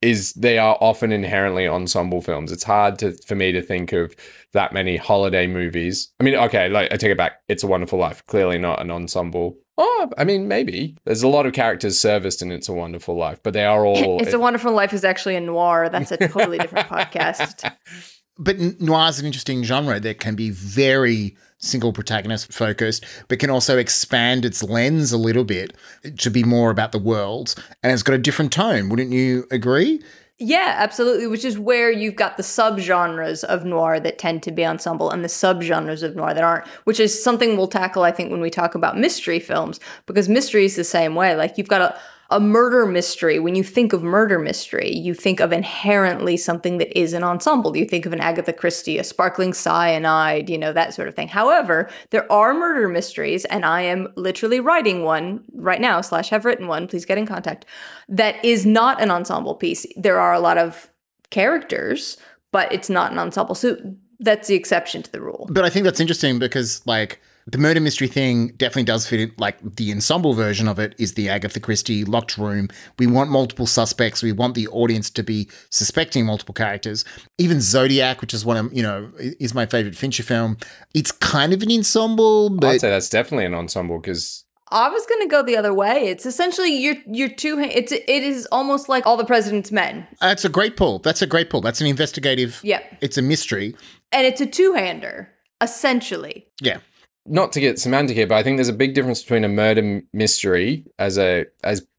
is they are often inherently ensemble films. It's hard for me to think of that many holiday movies. I mean, okay, like, I take it back. It's a Wonderful Life, clearly not an ensemble. Oh, I mean, maybe. There's a lot of characters serviced in It's a Wonderful Life, but they are all... It's a Wonderful Life is actually a noir. That's a totally different podcast. But noir is an interesting genre that can be very single protagonist focused, but can also expand its lens a little bit to be more about the world. And it's got a different tone. Wouldn't you agree? Yeah, absolutely. Which is where you've got the subgenres of noir that tend to be ensemble and the subgenres of noir that aren't, which is something we'll tackle, I think, when we talk about mystery films, because mystery is the same way. Like, you've got a murder mystery. When you think of murder mystery, you think of inherently something that is an ensemble. You think of an Agatha Christie, a Sparkling Cyanide, you know, that sort of thing. However, there are murder mysteries, and I am literally writing one right now, / have written one, please get in contact, that is not an ensemble piece. There are a lot of characters, but it's not an ensemble. So that's the exception to the rule. But I think that's interesting because, like, the murder mystery thing definitely does fit in, like, the ensemble version of it is the Agatha Christie locked room. We want multiple suspects. We want the audience to be suspecting multiple characters. Even Zodiac, which is one of, you know, is my favorite Fincher film. It's kind of an ensemble, but I'd say that's definitely an ensemble because I was going to go the other way. It's essentially you're two. It is almost like All the President's Men. That's a great pull. That's a great pull. That's an investigative. Yeah. It's a mystery. And it's a two-hander, essentially. Yeah. Not to get semantic here, but I think there's a big difference between a murder mystery as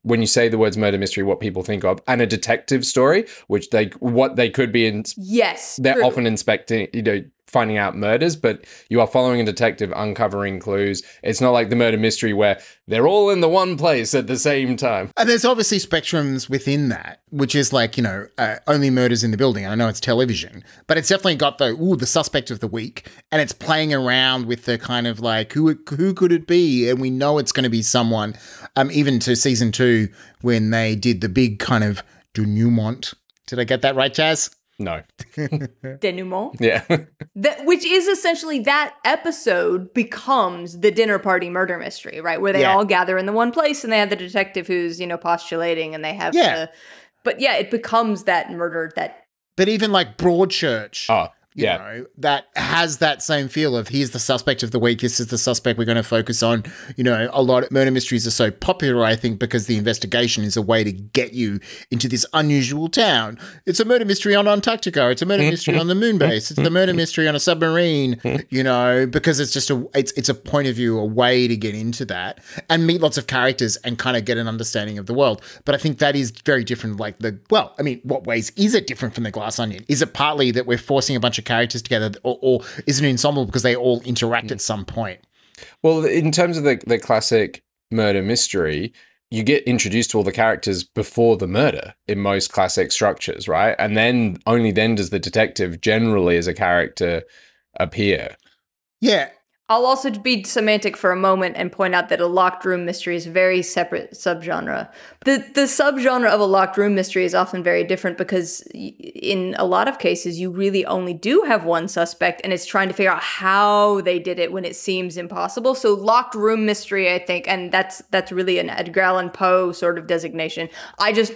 when you say the words murder mystery, what people think of, and a detective story, which they could be in. Yes, they're true. Often inspecting, you know, finding out murders, but you are following a detective, uncovering clues. It's not like the murder mystery where they're all in the one place at the same time. And there's obviously spectrums within that, which is like, you know, Only Murders in the Building. I know it's television, but it's definitely got the, ooh, the suspect of the week, and it's playing around with the kind of like, who could it be? And we know it's going to be someone, even to season 2 when they did the big kind of denouement. Did I get that right, Chaz? No. Denouement? Yeah. Which is essentially that episode becomes the dinner party murder mystery, right? Where they all gather in the one place and they have the detective who's, you know, postulating and they have the... But yeah, it becomes that murder that... But even like Broadchurch, you know, that has that same feel of here's the suspect of the week, this is the suspect we're going to focus on. You know, a lot of murder mysteries are so popular, I think, because the investigation is a way to get you into this unusual town. It's a murder mystery on Antarctica. It's a murder mystery on the moon base. It's the murder mystery on a submarine, you know, because it's just it's a point of view, a way to get into that and meet lots of characters and kind of get an understanding of the world. But I think that is very different. Like the, well, I mean, what ways is it different from the Glass Onion? Is it partly that we're forcing a bunch of characters together, or is it an ensemble because they all interact at some point? Well, in terms of the classic murder mystery, you get introduced to all the characters before the murder in most classic structures, right? And then only then does the detective generally as a character appear. Yeah. I'll also be semantic for a moment and point out that a locked room mystery is a very separate subgenre. The subgenre of a locked room mystery is often very different because in a lot of cases, you really only do have one suspect and it's trying to figure out how they did it when it seems impossible. So locked room mystery, I think, and that's really an Edgar Allan Poe sort of designation.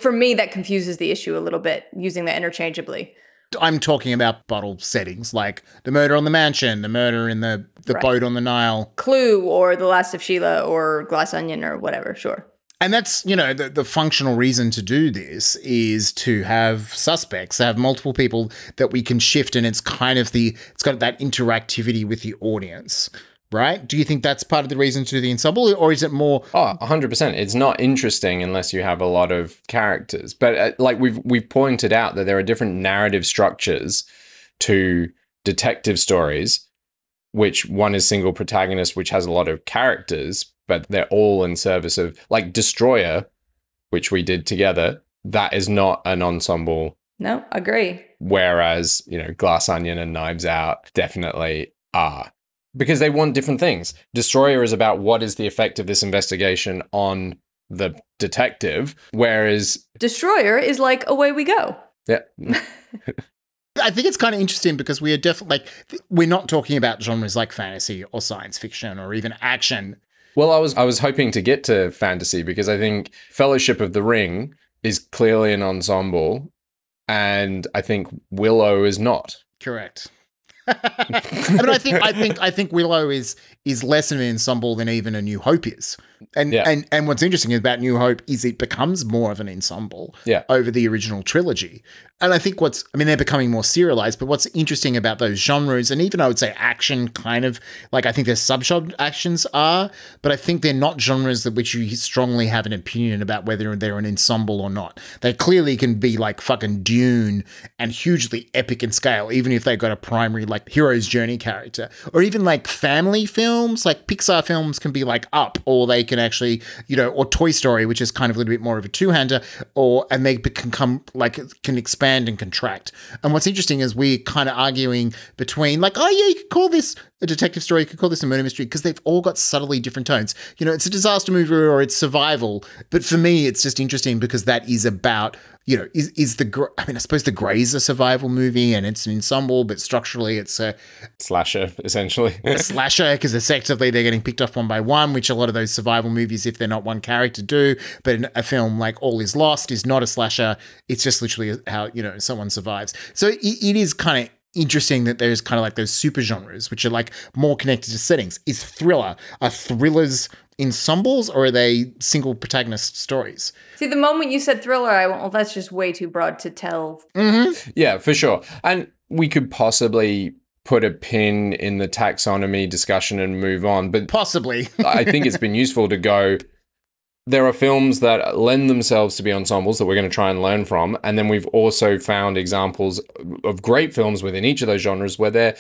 For me, that confuses the issue a little bit, using that interchangeably. I'm talking about bottle settings, like the murder on the mansion, the murder in the boat on the Nile. Clue or The Last of Sheila or Glass Onion or whatever, sure. And that's, you know, the functional reason to do this is to have suspects, to have multiple people that we can shift, and it's kind of it's got that interactivity with the audience. Right? Do you think that's part of the reason to do the ensemble, or is it more? Oh, 100%. It's not interesting unless you have a lot of characters. But like we've pointed out that there are different narrative structures to detective stories, which one is single protagonist, which has a lot of characters, but they're all in service of, like, Destroyer, which we did together. That is not an ensemble. No, agree. Whereas, you know, Glass Onion and Knives Out definitely are. Because they want different things. Destroyer is about what is the effect of this investigation on the detective, whereas Destroyer is like Away We Go. Yeah. I think it's kind of interesting because we are definitely, like, we're not talking about genres like fantasy or science fiction or even action. Well, I was hoping to get to fantasy because I think Fellowship of the Ring is clearly an ensemble, and I think Willow is not. Correct. But I think Willow is less of an ensemble than even A New Hope is, and what's interesting about New Hope is it becomes more of an ensemble over the original trilogy, and I think they're becoming more serialized. But what's interesting about those genres, and even I would say action, kind of like, I think their subgenre actions are, but I think they're not genres that which you strongly have an opinion about whether they're an ensemble or not. They clearly can be like fucking Dune and hugely epic in scale, even if they've got a primary, like, hero's journey character, or even like family films, like Pixar films can be like Up, or they can actually, you know, or Toy Story, which is kind of a little bit more of a two-hander, and they can come, like, can expand and contract. And what's interesting is we're kind of arguing between, like, oh yeah, you could call this a detective story, you could call this a murder mystery, because they've all got subtly different tones. You know, it's a disaster movie or it's survival, but for me, it's just interesting because that is about, you know, I suppose The Grey's a survival movie and it's an ensemble, but structurally it's a slasher, essentially. A slasher, because effectively they're getting picked off one by one, which a lot of those survival movies, if they're not one character, do. But a film like All Is Lost is not a slasher. It's just literally how, you know, someone survives. So it is kind of interesting that there's kind of like those super genres, which are like more connected to settings. Is thriller, are thrillers ensembles, or are they single protagonist stories? See, the moment you said thriller, I went, well, that's just way too broad to tell. Mm-hmm. Yeah, for sure. And we could possibly put a pin in the taxonomy discussion and move on, but possibly. I think it's been useful to go, there are films that lend themselves to be ensembles that we're going to try and learn from, and then we've also found examples of great films within each of those genres where they're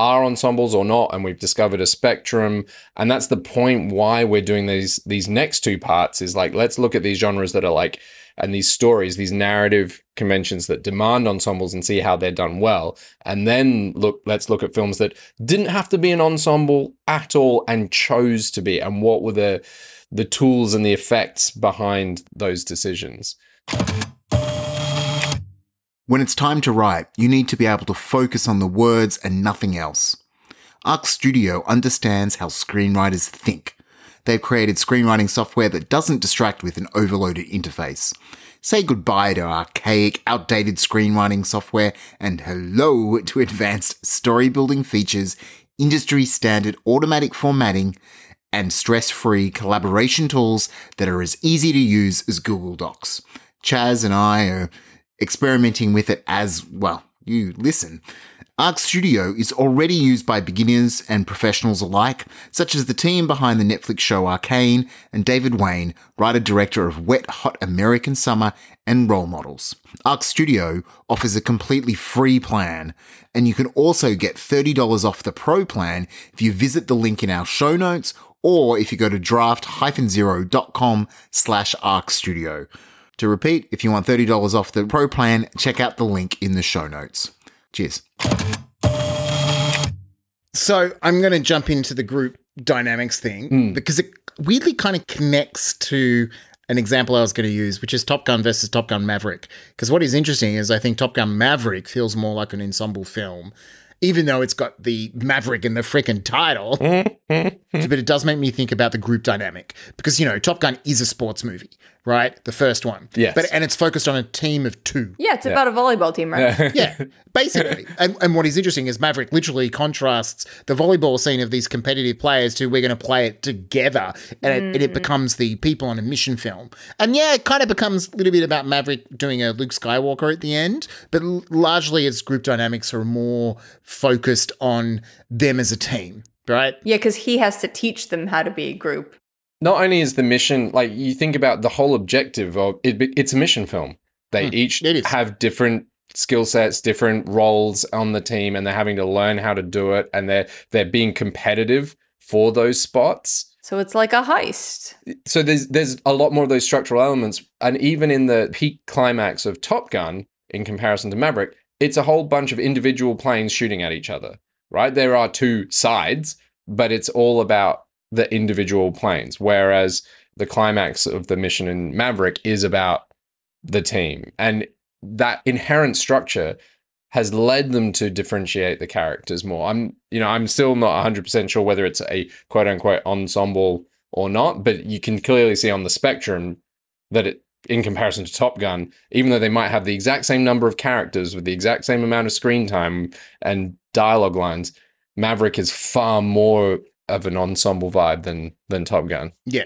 are ensembles or not, and we've discovered a spectrum. And that's the point why we're doing these next two parts, is like, let's look at these genres that are like, and these stories, these narrative conventions that demand ensembles, and see how they're done well. And then let's look at films that didn't have to be an ensemble at all and chose to be, and what were the tools and the effects behind those decisions. When it's time to write, you need to be able to focus on the words and nothing else. Arc Studio understands how screenwriters think. They've created screenwriting software that doesn't distract with an overloaded interface. Say goodbye to archaic, outdated screenwriting software and hello to advanced story building features, industry standard automatic formatting, and stress-free collaboration tools that are as easy to use as Google Docs. Chaz and I are experimenting with it as, well, you listen. Arc Studio is already used by beginners and professionals alike, such as the team behind the Netflix show Arcane and David Wayne, writer-director of Wet Hot American Summer and Role Models. Arc Studio offers a completely free plan, and you can also get $30 off the Pro plan if you visit the link in our show notes, or if you go to draft-0.com/arcstudio. To repeat, if you want $30 off the Pro plan, check out the link in the show notes. Cheers. So I'm going to jump into the group dynamics thing because it weirdly kind of connects to an example I was going to use, which is Top Gun versus Top Gun Maverick. Because what is interesting is I think Top Gun Maverick feels more like an ensemble film, even though it's got the Maverick in the freaking title. But it does make me think about the group dynamic because, you know, Top Gun is a sports movie, right? The first one. Yes. And it's focused on a team of two. Yeah, it's about a volleyball team, right? Yeah, basically. And what is interesting is Maverick literally contrasts the volleyball scene of these competitive players to we're going to play it together. And it becomes the people on a mission film. And, yeah, it kind of becomes a little bit about Maverick doing a Luke Skywalker at the end. But largely its group dynamics are more focused on them as a team, right? Yeah, because he has to teach them how to be a group. Not only is the mission, like you think about the whole objective of it, it's a mission film. They each have different skill sets, different roles on the team, and they're having to learn how to do it. And they're being competitive for those spots. So it's like a heist. So there's a lot more of those structural elements. And even in the peak climax of Top Gun, in comparison to Maverick, it's a whole bunch of individual planes shooting at each other, right? There are two sides, but it's all about the individual planes, whereas the climax of the mission in Maverick is about the team. And that inherent structure has led them to differentiate the characters more. I'm still not 100% sure whether it's a quote-unquote ensemble or not, but you can clearly see on the spectrum that it, in comparison to Top Gun, even though they might have the exact same number of characters with the exact same amount of screen time and dialogue lines, Maverick is far more of an ensemble vibe than Top Gun. Yeah.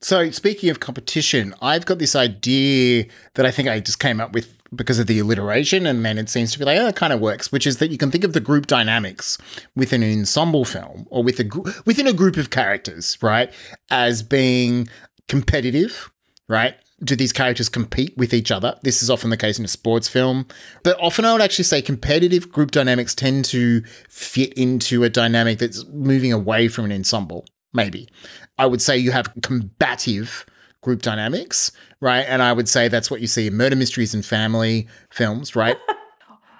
So speaking of competition, I've got this idea that I think I just came up with because of the alliteration, and then it seems to be like, oh, it kind of works, which is that you can think of the group dynamics within an ensemble film or within a group of characters, right, as being competitive, right? Do these characters compete with each other? This is often the case in a sports film. But often I would actually say competitive group dynamics tend to fit into a dynamic that's moving away from an ensemble, maybe. I would say you have combative group dynamics, right? And I would say that's what you see in murder mysteries and family films, right?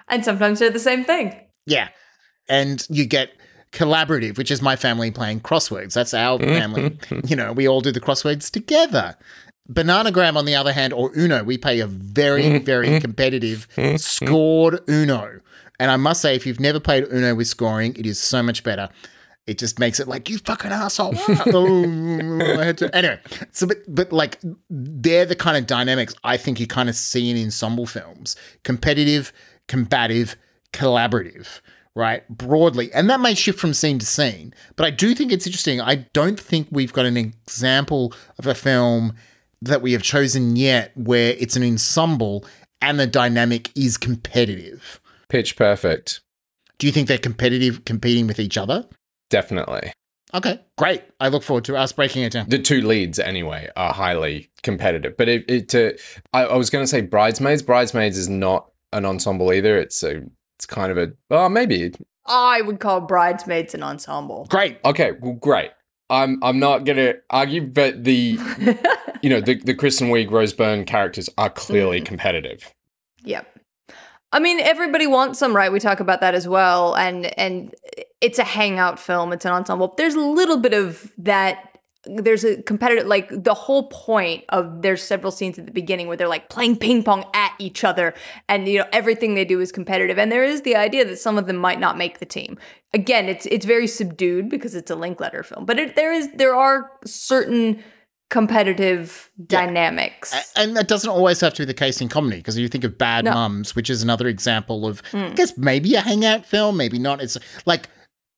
And sometimes they're the same thing. Yeah. And you get collaborative, which is my family playing crosswords. That's our family. You know, we all do the crosswords together. Bananagram, on the other hand, or Uno, we play a very, very competitive scored Uno. And I must say, if you've never played Uno with scoring, it is so much better. It just makes it like, you fucking asshole. I had to. Anyway, so but like they're the kind of dynamics I think you kind of see in ensemble films. Competitive, combative, collaborative, right, broadly. And that may shift from scene to scene. But I do think it's interesting. I don't think we've got an example of a film that we have chosen yet where it's an ensemble and the dynamic is competitive. Pitch Perfect. Do you think they're competitive, competing with each other? Definitely. Okay, great. I look forward to us breaking it down. The two leads, anyway, are highly competitive. But I was going to say Bridesmaids. Bridesmaids is not an ensemble either. It's kind of a, oh, maybe. I would call Bridesmaids an ensemble. Great. Okay, well, great. I'm not going to argue, but the you know, the Kristen Wiig, Rose Byrne characters are clearly competitive. Yep. I mean, everybody wants them, right? We talk about that as well. And it's a hangout film. It's an ensemble. There's a little bit of that. There's a competitive, like the whole point of, there's several scenes at the beginning where they're like playing ping pong at each other and, you know, everything they do is competitive. And there is the idea that some of them might not make the team. Again, it's very subdued because it's a Linklater film, but there are certain competitive dynamics. Yeah. And that doesn't always have to be the case in comedy, because you think of Bad Mums, which is another example of, I guess, maybe a hangout film, maybe not. It's like,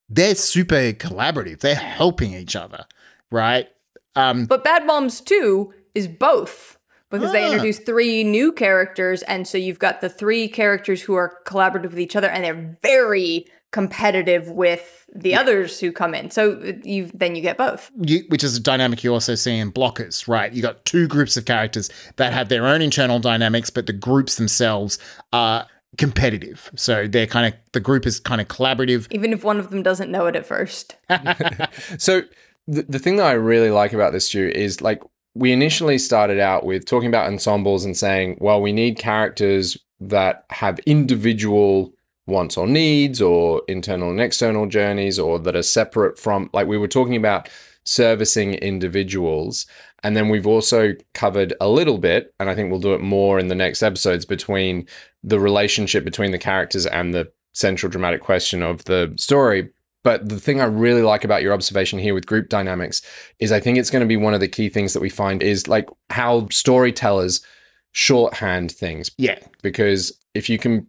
they're super collaborative. They're helping each other, right? But Bad Moms 2 is both, because they introduce three new characters. And so you've got the three characters who are collaborative with each other, and they're very competitive with the others who come in. So then you get both. Which is a dynamic you also see in Blockers, right? You got two groups of characters that have their own internal dynamics, but the groups themselves are competitive. So they're kind of, the group is kind of collaborative. Even if one of them doesn't know it at first. So the thing that I really like about this, Stu, is like we initially started out with talking about ensembles and saying, well, we need characters that have individual wants or needs, or internal and external journeys, or that are separate from, like we were talking about servicing individuals. And then we've also covered a little bit, and I think we'll do it more in the next episodes, between the relationship between the characters and the central dramatic question of the story. But the thing I really like about your observation here with group dynamics is I think it's going to be one of the key things that we find is like how storytellers shorthand things. Yeah. Because if you can,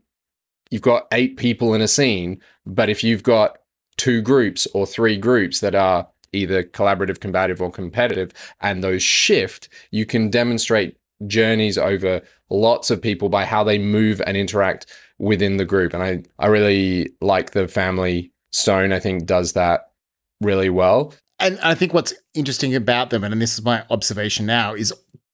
you've got 8 people in a scene, but if you've got 2 groups or 3 groups that are either collaborative, combative, or competitive, and those shift, you can demonstrate journeys over lots of people by how they move and interact within the group. And I really like The Family Stone, I think, does that really well. And I think what's interesting about them, and this is my observation now, is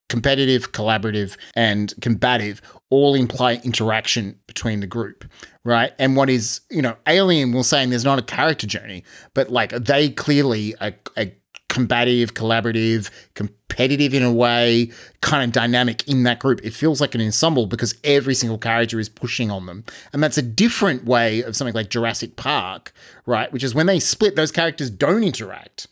competitive, collaborative, and combative all imply interaction between the group, right? And what is, you know, Alien will saying there's not a character journey, but like they clearly are a combative, collaborative, competitive in a way, kind of dynamic in that group. It feels like an ensemble because every single character is pushing on them. And that's a different way of something like Jurassic Park, right? Which is when they split, those characters don't interact,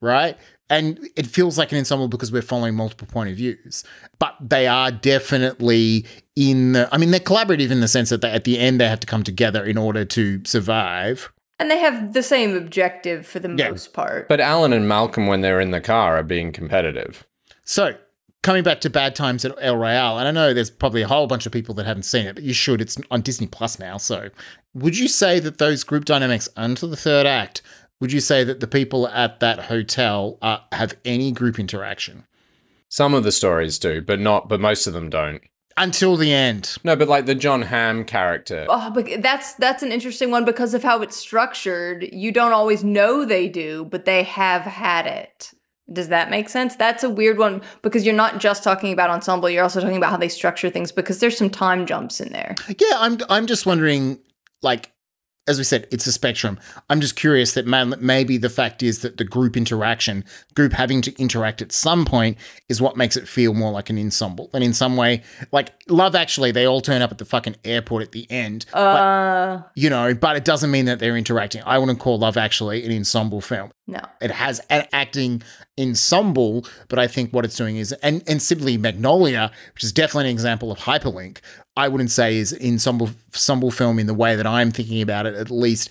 right? And it feels like an ensemble because we're following multiple point of views, but they are definitely in the, I mean, they're collaborative in the sense that they, at the end, they have to come together in order to survive. And they have the same objective for the most part. But Alan and Malcolm, when they're in the car, are being competitive. So coming back to Bad Times at El Royale, and I know there's probably a whole bunch of people that haven't seen it, but you should, it's on Disney Plus now. So would you say that those group dynamics until the third act, would you say that the people at that hotel have any group interaction? Some of the stories do, but most of them don't. Until the end. No, but like the John Hamm character. Oh, but that's an interesting one because of how it's structured. You don't always know they do, but they have had it. Does that make sense? That's a weird one because you're not just talking about ensemble. You're also talking about how they structure things because there's some time jumps in there. Yeah, I'm just wondering, like, as we said, it's a spectrum. I'm just curious that maybe the fact is that the group interaction, group having to interact at some point is what makes it feel more like an ensemble. And in some way, like Love Actually, they all turn up at the fucking airport at the end. But, you know, but it doesn't mean that they're interacting. I wouldn't call Love Actually an ensemble film. No. It has an acting ensemble, but I think what it's doing is, and simply Magnolia, which is definitely an example of hyperlink, I wouldn't say is ensemble film in the way that I'm thinking about it, at least.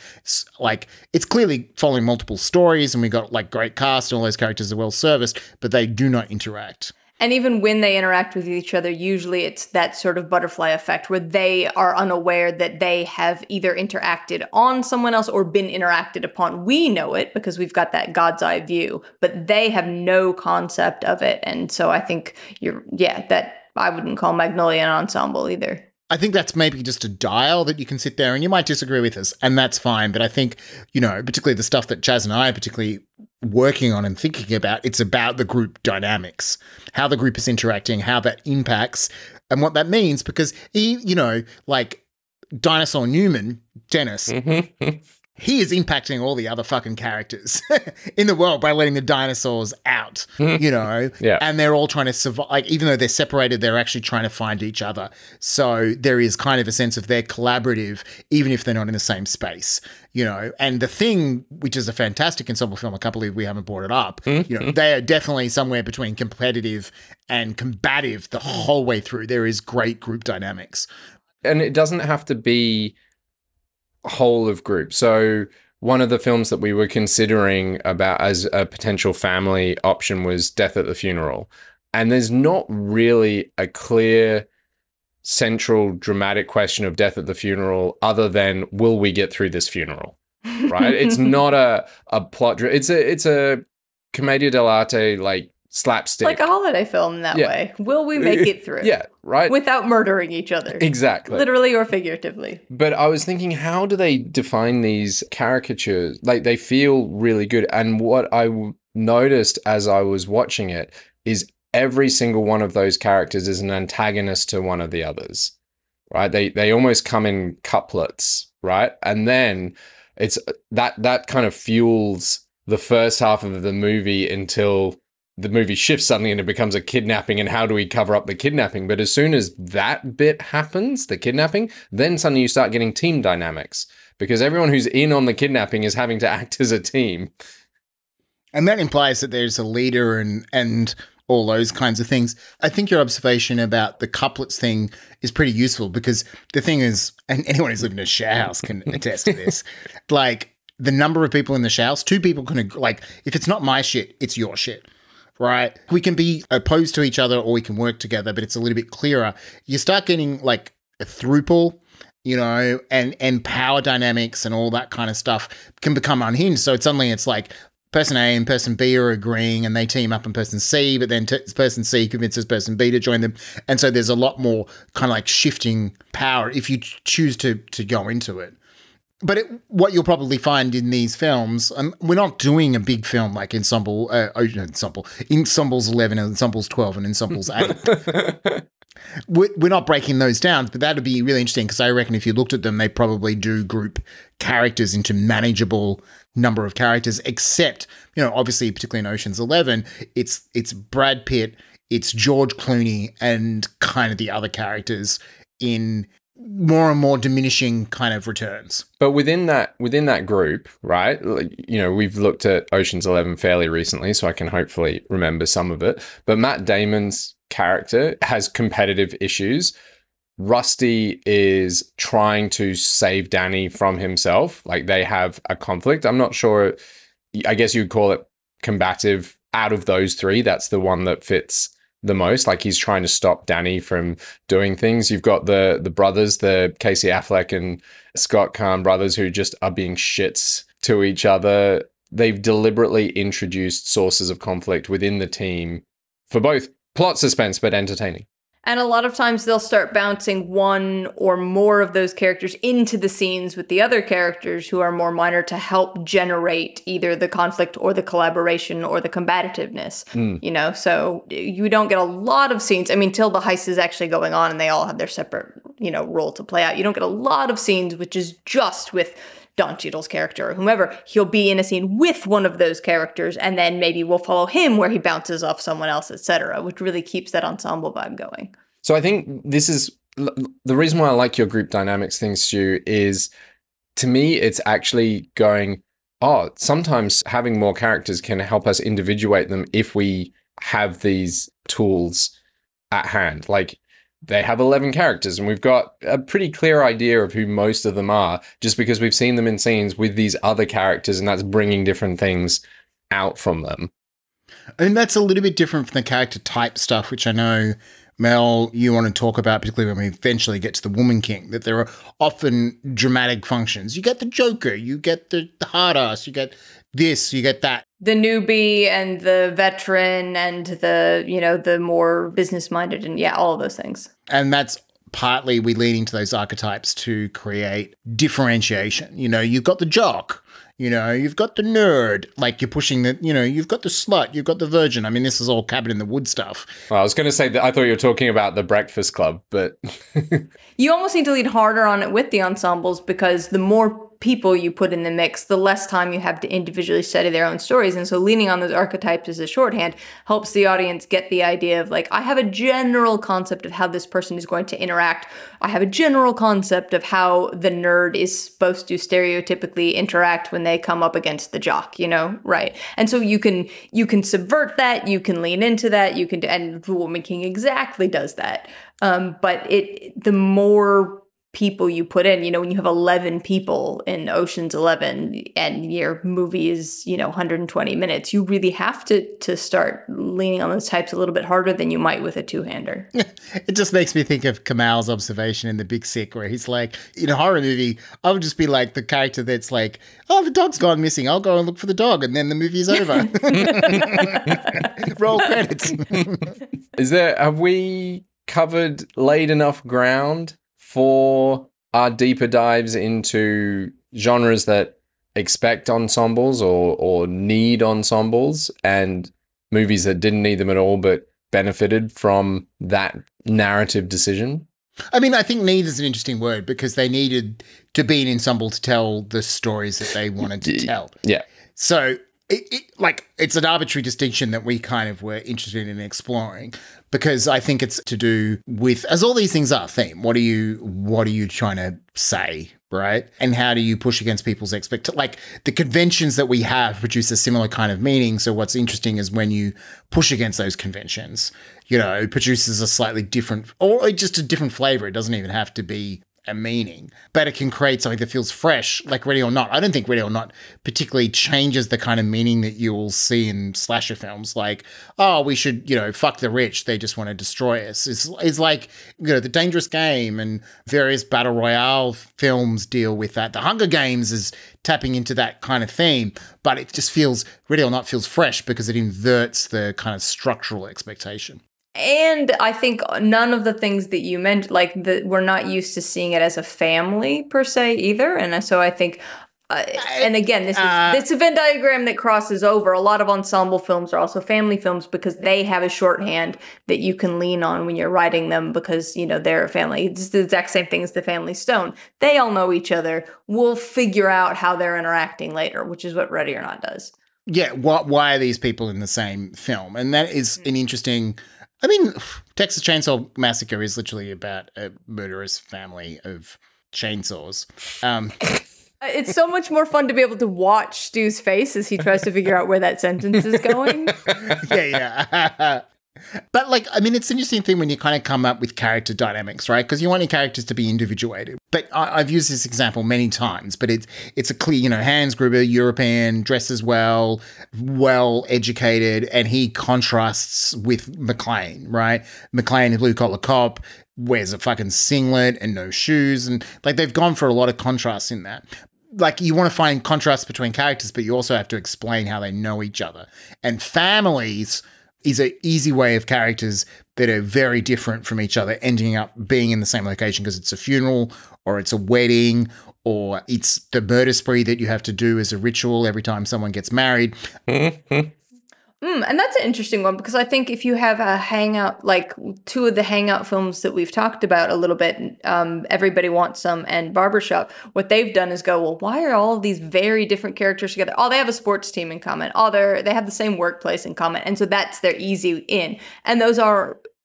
Like, it's clearly following multiple stories and we got like great cast and all those characters are well serviced, but they do not interact. And even when they interact with each other, usually it's that sort of butterfly effect where they are unaware that they have either interacted on someone else or been interacted upon. We know it because we've got that God's eye view, but they have no concept of it. And so I think you're, yeah, that I wouldn't call Magnolia an ensemble either. I think that's maybe just a dial that you can sit there and you might disagree with us, and that's fine. But I think, you know, particularly the stuff that Chaz and I are particularly working on and thinking about, it's about the group dynamics, how the group is interacting, how that impacts and what that means. Because he, you know, like Dinosaur Newman, Dennis, he is impacting all the other fucking characters in the world by letting the dinosaurs out, you know? Yeah. And they're all trying to survive. Like, even though they're separated, they're actually trying to find each other. So there is kind of a sense of they're collaborative, even if they're not in the same space, you know? And The Thing, which is a fantastic ensemble film, I can't believe we haven't brought it up, you know, they are definitely somewhere between competitive and combative the whole way through. There is great group dynamics. And it doesn't have to be whole of group. So one of the films that we were considering about as a potential family option was Death at the Funeral. And there's not really a clear central dramatic question of Death at the Funeral other than, will we get through this funeral? Right? It's not a plot. It's a commedia dell'arte, like slapstick. Like a holiday film that way. Will we make it through? Yeah, right. Without murdering each other. Exactly. Literally or figuratively. But I was thinking, how do they define these caricatures? Like, they feel really good. And what I noticed as I was watching it is every single one of those characters is an antagonist to one of the others, right? They almost come in couplets, right? And then it's that kind of fuels the first half of the movie until the movie shifts suddenly and it becomes a kidnapping, and how do we cover up the kidnapping? But as soon as that bit happens, the kidnapping, then suddenly you start getting team dynamics, because everyone who's in on the kidnapping is having to act as a team. And that implies that there's a leader and all those kinds of things. I think your observation about the couplets thing is pretty useful, because the thing is, and anyone who's lived in a share house can attest to this, like the number of people in the share house, two people can agree, like, if it's not my shit, it's your shit. Right. We can be opposed to each other or we can work together, but it's a little bit clearer. You start getting like a throuple, you know, and power dynamics and all that kind of stuff can become unhinged. So suddenly it's like person A and person B are agreeing and they team up on person C, but then person C convinces person B to join them. And so there's a lot more kind of like shifting power if you choose to go into it. But what you'll probably find in these films, and we're not doing a big film like Ensemble, Ensembles 11, Ensembles 12, and Ensembles 8. We're not breaking those down, but that'd be really interesting, because I reckon if you looked at them, they probably do group characters into manageable number of characters, except, you know, obviously, particularly in Ocean's 11, it's Brad Pitt, it's George Clooney, and kind of the other characters in more and more diminishing kind of returns. But within that group, right, like, you know, we've looked at Ocean's 11 fairly recently, so I can hopefully remember some of it. But Matt Damon's character has competitive issues. Rusty is trying to save Danny from himself. Like, they have a conflict. I'm not sure. I guess you'd call it combative. Out of those three, that's the one that fits the most. Like, he's trying to stop Danny from doing things. You've got the brothers, the Casey Affleck and Scott Kahn brothers, who just are being shits to each other. They've deliberately introduced sources of conflict within the team for both plot suspense, but entertaining. And a lot of times they'll start bouncing one or more of those characters into the scenes with the other characters who are more minor to help generate either the conflict or the collaboration or the combativeness, you know, so you don't get a lot of scenes. I mean, till the heist is actually going on and they all have their separate, you know, role to play out. You don't get a lot of scenes, which is just with Don Cheadle's character or whomever. He'll be in a scene with one of those characters, and then maybe we'll follow him where he bounces off someone else, etc., which really keeps that ensemble vibe going. So I think this is the reason why I like your group dynamics thing, Stu, is to me it's actually going, oh, sometimes having more characters can help us individuate them if we have these tools at hand. Like, they have 11 characters and we've got a pretty clear idea of who most of them are, just because we've seen them in scenes with these other characters, and that's bringing different things out from them. And that's a little bit different from the character type stuff, which I know, Mel, you want to talk about, particularly when we eventually get to The Woman King, that there are often dramatic functions. You get the Joker, you get the hard ass, you get this, you get that. The newbie and the veteran and the, you know, the more business-minded and, yeah, all of those things. And that's partly we lean into those archetypes to create differentiation. You know, you've got the jock, you know, you've got the nerd, like you're pushing the, you know, you've got the slut, you've got the virgin. I mean, this is all Cabin in the Wood stuff. Well, I was going to say that I thought you were talking about The Breakfast Club, but... You almost need to lean harder on it with the ensembles, because the more people you put in the mix, the less time you have to individually study their own stories. And so leaning on those archetypes as a shorthand helps the audience get the idea of, like, I have a general concept of how this person is going to interact. I have a general concept of how the nerd is supposed to stereotypically interact when they come up against the jock, you know, right? And so you can subvert that, you can lean into that, you can, and The Woman King exactly does that. But the more people you put in, you know, when you have 11 people in Ocean's 11 and your movie is, you know, 120 minutes, you really have to start leaning on those types a little bit harder than you might with a two-hander. It just makes me think of Kamal's observation in The Big Sick, where he's like, in a horror movie, I would just be like the character that's like, oh, the dog's gone missing, I'll go and look for the dog, and then the movie's over. Roll credits. Have we covered laid enough ground for our deeper dives into genres that expect ensembles or need ensembles, and movies that didn't need them at all but benefited from that narrative decision? I mean, I think need is an interesting word, because they needed to be an ensemble to tell the stories that they wanted to tell. Yeah. So It's an arbitrary distinction that we kind of were interested in exploring, because I think it's to do with, as all these things are, theme. What are you trying to say, right? And how do you push against people's expectations? Like, the conventions that we have produce a similar kind of meaning. So what's interesting is when you push against those conventions, you know, it produces a slightly different, or just a different flavor. It doesn't even have to be a meaning, but it can create something that feels fresh, like Ready or Not. I don't think Ready or Not particularly changes the kind of meaning that you'll see in slasher films, like, oh, we should, you know, fuck the rich, they just want to destroy us. It's like, you know, The Dangerous Game and various battle royale films deal with that. The Hunger Games is tapping into that kind of theme, but it just feels, Ready or Not feels fresh because it inverts the kind of structural expectation. And I think none of the things that you meant, like, we're not used to seeing it as a family per se either. And so I think, and again, this is a Venn diagram that crosses over. A lot of ensemble films are also family films because they have a shorthand that you can lean on when you're writing them, because, you know, they're a family. It's the exact same thing as The Family Stone. They all know each other. We'll figure out how they're interacting later, which is what Ready or Not does. Yeah. Why are these people in the same film? And that is an interesting... I mean, Texas Chainsaw Massacre is literally about a murderous family of chainsaws. It's so much more fun to be able to watch Stu's face as he tries to figure out where that sentence is going. Yeah. But, like, I mean, it's an interesting thing when you kind of come up with character dynamics, right? Because you want your characters to be individuated. But I've used this example many times, but it's a clear, you know, Hans Gruber, European, dresses well, well-educated, and he contrasts with McClane, right? McClane, a blue-collar cop, wears a fucking singlet and no shoes. And, like, they've gone for a lot of contrasts in that. Like, you want to find contrasts between characters, but you also have to explain how they know each other. And families is an easy way of characters that are very different from each other ending up being in the same location, because it's a funeral or it's a wedding or it's the murder spree that you have to do as a ritual every time someone gets married. And that's an interesting one, because I think if you have a hangout, like two of the hangout films that we've talked about a little bit, Everybody Wants Some and Barbershop, what they've done is go, well, why are all of these very different characters together? Oh, they have a sports team in common. Oh, they have the same workplace in common. And so that's their easy in. And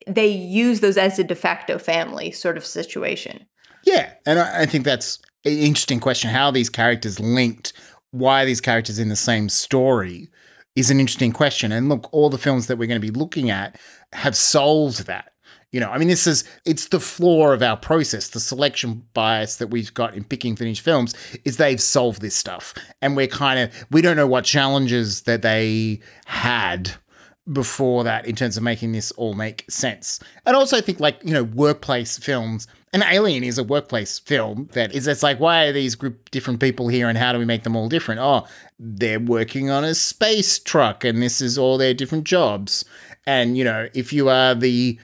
they use those as a de facto family sort of situation. Yeah. And I think that's an interesting question. How are these characters linked? Why are these characters in the same story? Is an interesting question. And look, all the films that we're going to be looking at have solved that. You know, I mean, it's the flaw of our process, the selection bias that we've got in picking finished films is they've solved this stuff. And we don't know what challenges that they had before that in terms of making this all make sense. And also I think, like, you know, workplace films, and Alien is a workplace film it's like, why are these different people here and how do we make them all different? Oh, they're working on a space truck and this is all their different jobs. And, you know, if you are the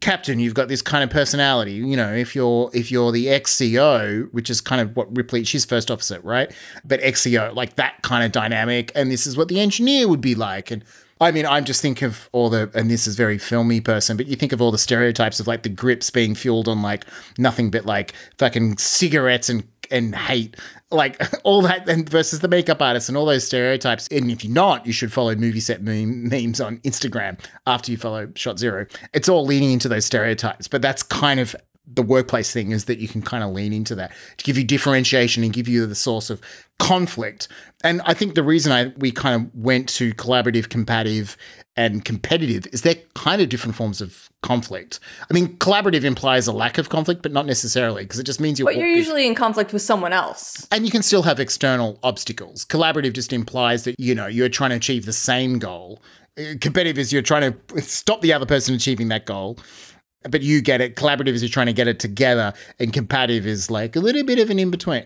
captain, you've got this kind of personality. You know, if you're the ex-CEO, which is kind of what Ripley, she's first officer, right? But ex-CEO, like that kind of dynamic. And this is what the engineer would be like. And I mean, I'm just think of all the, and this is very filmy person, but you think of all the stereotypes of, like, the grips being fueled on, like, nothing but, like, fucking cigarettes and hate, like all that, and versus the makeup artist and all those stereotypes. And if you're not, you should follow movie set memes on Instagram after you follow Shot Zero. It's all leaning into those stereotypes, but that's kind of the workplace thing, is that you can kind of lean into that to give you differentiation and give you the source of conflict. And I think the reason we kind of went to collaborative, combative, and competitive is they're kind of different forms of conflict. I mean, collaborative implies a lack of conflict, but not necessarily, because it just means you're usually in conflict with someone else. And you can still have external obstacles. Collaborative just implies that, you know, you're trying to achieve the same goal. Competitive is you're trying to stop the other person achieving that goal. But you get it. Collaborative is you're trying to get it together, and combative is like a little bit of an in-between.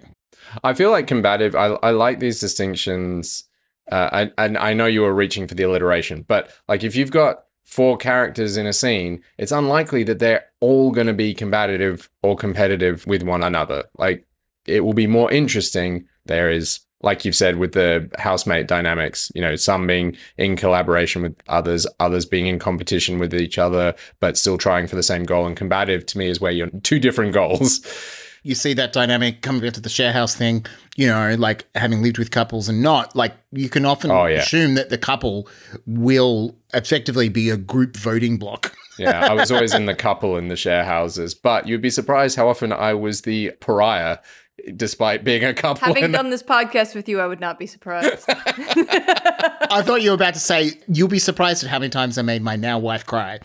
I feel like combative, I like these distinctions. And I know you were reaching for the alliteration, but, like, if you've got four characters in a scene, it's unlikely that they're all going to be combative or competitive with one another. Like, it will be more interesting. There is, like you've said, with the housemate dynamics, you know, some being in collaboration with others, others being in competition with each other, but still trying for the same goal. And combative, to me, is where you're two different goals. you see that dynamic coming back to the share house thing, you know, like having lived with couples and not, like you can often assume that the couple will effectively be a group voting block. Yeah, I was always in the couple in the share houses, but you'd be surprised how often I was the pariah despite being a couple. Having done this podcast with you, I would not be surprised. I thought you were about to say, you'll be surprised at how many times I made my now wife cry.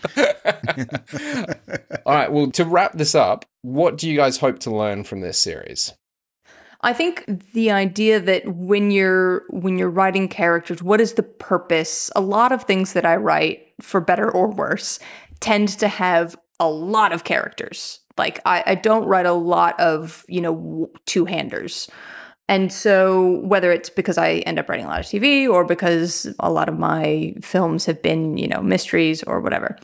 All right, well, to wrap this up, what do you guys hope to learn from this series? I think the idea that when you're writing characters, what is the purpose? A lot of things that I write, for better or worse, tend to have a lot of characters. Like I don't write a lot of, you know, two-handers. And so whether it's because I end up writing a lot of TV or because a lot of my films have been, you know, mysteries or whatever.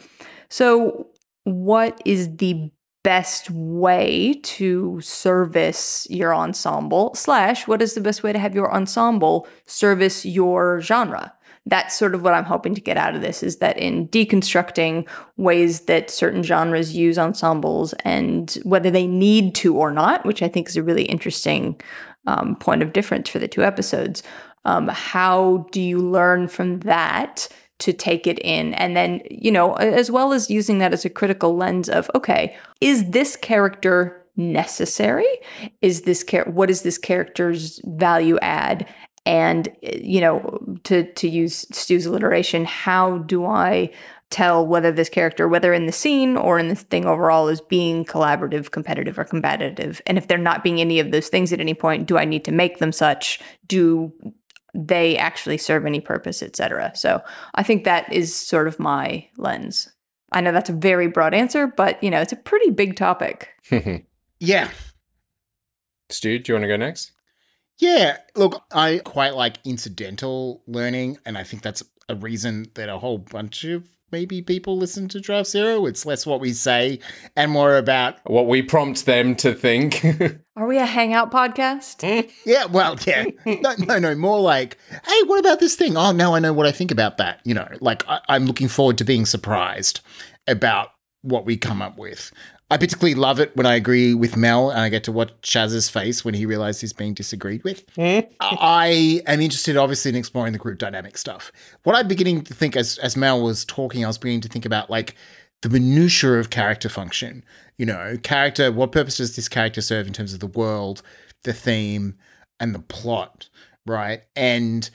So what is the best way to service your ensemble / what is the best way to have your ensemble service your genre? That's sort of what I'm hoping to get out of this, is that in deconstructing ways that certain genres use ensembles and whether they need to or not, which I think is a really interesting point of difference for the two episodes, how do you learn from that to take it in? And then, you know, as well as using that as a critical lens of, okay, is this character necessary? Is this what is this character's value add? And, you know, to use Stu's alliteration, how do I tell whether this character, whether in the scene or in this thing overall, is being collaborative, competitive, or combative? And if they're not being any of those things at any point, do I need to make them such? Do they actually serve any purpose, etc.? So I think that is sort of my lens. I know that's a very broad answer, but, you know, it's a pretty big topic. Yeah. Stu, do you want to go next? Yeah, look, I quite like incidental learning, and I think that's a reason that a whole bunch of maybe people listen to Draft Zero. It's less what we say and more about what we prompt them to think. Are we a hangout podcast? Yeah, well, yeah. No, more like, hey, what about this thing? Oh, now I know what I think about that. You know, like I'm looking forward to being surprised about what we come up with. I particularly love it when I agree with Mel and I get to watch Chaz's face when he realizes he's being disagreed with. I am interested, obviously, in exploring the group dynamic stuff. What I'm beginning to think as Mel was talking, I was beginning to think about, like, the minutiae of character function. You know, character, what purpose does this character serve in terms of the world, the theme, and the plot, right? And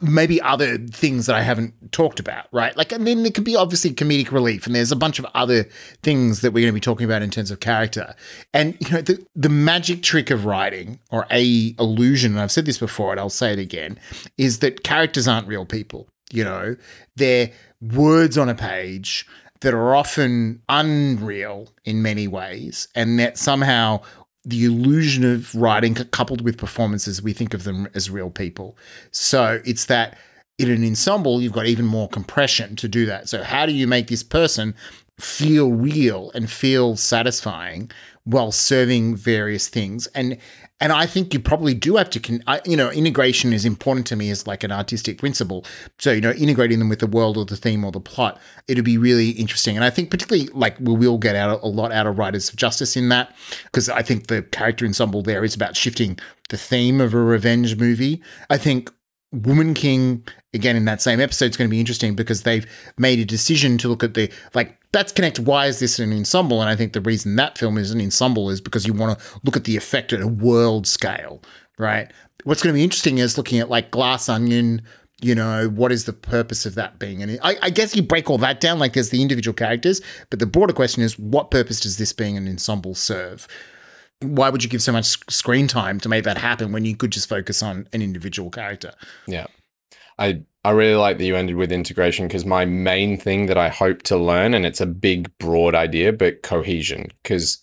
maybe other things that I haven't talked about, right? Like, I mean, it could be obviously comedic relief, and there's a bunch of other things that we're going to be talking about in terms of character. And, you know, the magic trick of writing, or a illusion, and I've said this before and I'll say it again, is that characters aren't real people, you know? They're words on a page that are often unreal in many ways, and that somehow the illusion of writing coupled with performances, we think of them as real people. So it's that in an ensemble, you've got even more compression to do that. So how do you make this person feel real and feel satisfying while serving various things? And I think you probably do have to, you know, integration is important to me as like an artistic principle. So, you know, integrating them with the world or the theme or the plot, it'll be really interesting. And I think particularly like we will get out a lot out of Writers of Justice in that, because I think the character ensemble there is about shifting the theme of a revenge movie. I think Woman King, again, in that same episode, is going to be interesting because they've made a decision to look at the, like, that's connect. Why is this an ensemble? And I think the reason that film is an ensemble is because you want to look at the effect at a world scale, right? What's going to be interesting is looking at like Glass Onion, you know, what is the purpose of that being? And I guess you break all that down, like there's the individual characters, but the broader question is what purpose does this being an ensemble serve? Why would you give so much screen time to make that happen when you could just focus on an individual character? Yeah. I really like that you ended with integration, because my main thing that I hope to learn, and it's a big, broad idea, but cohesion, because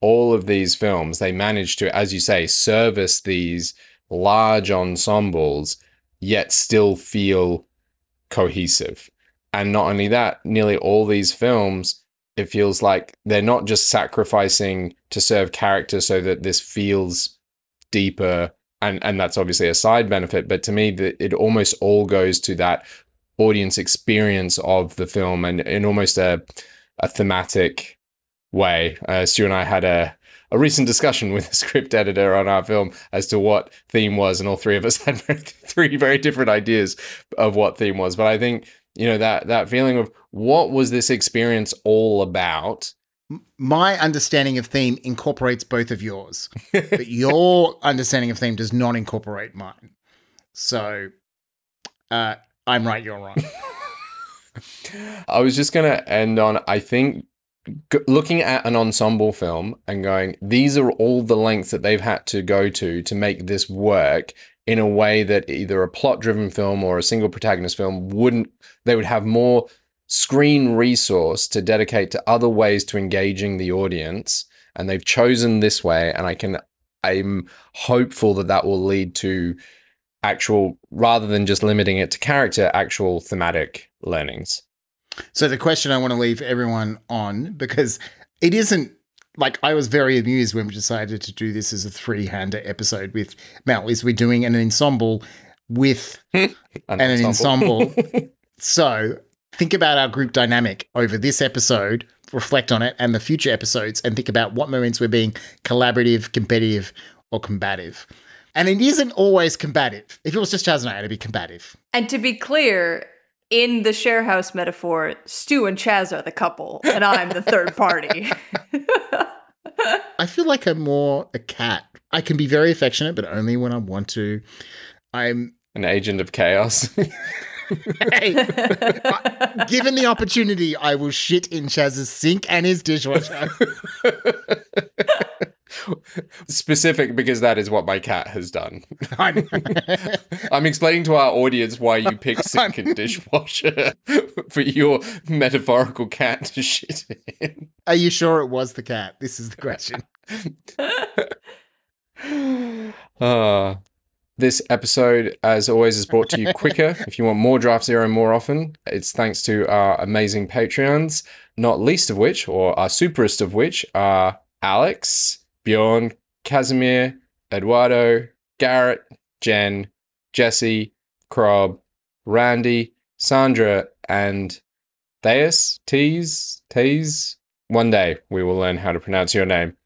all of these films, they manage to, as you say, service these large ensembles, yet still feel cohesive. And not only that, nearly all these films, it feels like they're not just sacrificing to serve character so that this feels deeper, and that's obviously a side benefit, but to me, it almost all goes to that audience experience of the film, and in almost a thematic way. Stu and I had a a recent discussion with the script editor on our film as to what theme was, and all three of us had three very different ideas of what theme was. But I think, you know, that feeling of what was this experience all about? My understanding of theme incorporates both of yours, but your understanding of theme does not incorporate mine. So I'm right, you're wrong. I was just going to end on, I think, looking at an ensemble film and going, these are all the lengths that they've had to go to make this work in a way that either a plot-driven film or a single protagonist film wouldn't. They would have more screen resource to dedicate to other ways to engaging the audience, and they've chosen this way, and I'm hopeful that that will lead to actual, rather than just limiting it to character, actual thematic learnings. So the question I want to leave everyone on, because it isn't, like, I was very amused when we decided to do this as a three-hander episode with Mel, is we're doing an ensemble with an ensemble. So think about our group dynamic over this episode, reflect on it and the future episodes, and think about what moments we're being collaborative, competitive, or combative. And it isn't always combative. If it was just Chaz and I, it'd be combative. And to be clear, in the sharehouse metaphor, Stu and Chaz are the couple, and I'm the third party. I feel like I'm more a cat. I can be very affectionate, but only when I want to. I'm an agent of chaos. Hey, given the opportunity, I will shit in Chaz's sink and his dishwasher. Specific, because that is what my cat has done. I'm explaining to our audience why you pick sink and dishwasher for your metaphorical cat to shit in. Are you sure it was the cat? This is the question. This episode, as always, is brought to you quicker. If you want more Draft Zero more often, it's thanks to our amazing Patreons, not least of which, or our superest of which, are Alex, Bjorn, Casimir, Eduardo, Garrett, Jen, Jesse, Krob, Randy, Sandra, and Theus, Tees, Tees. One day we will learn how to pronounce your name.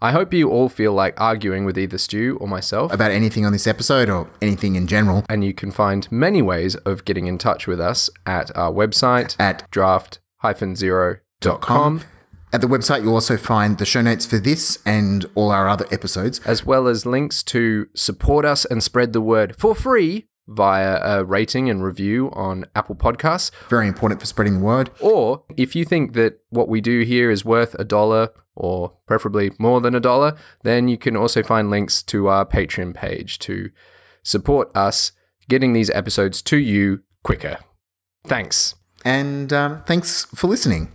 I hope you all feel like arguing with either Stu or myself about anything on this episode or anything in general. And you can find many ways of getting in touch with us at our website at draft-zero.com. At the website, you'll also find the show notes for this and all our other episodes, as well as links to support us and spread the word for free via a rating and review on Apple Podcasts. Very important for spreading the word. Or if you think that what we do here is worth $1 or preferably more than $1, then you can also find links to our Patreon page to support us getting these episodes to you quicker. Thanks. And thanks for listening.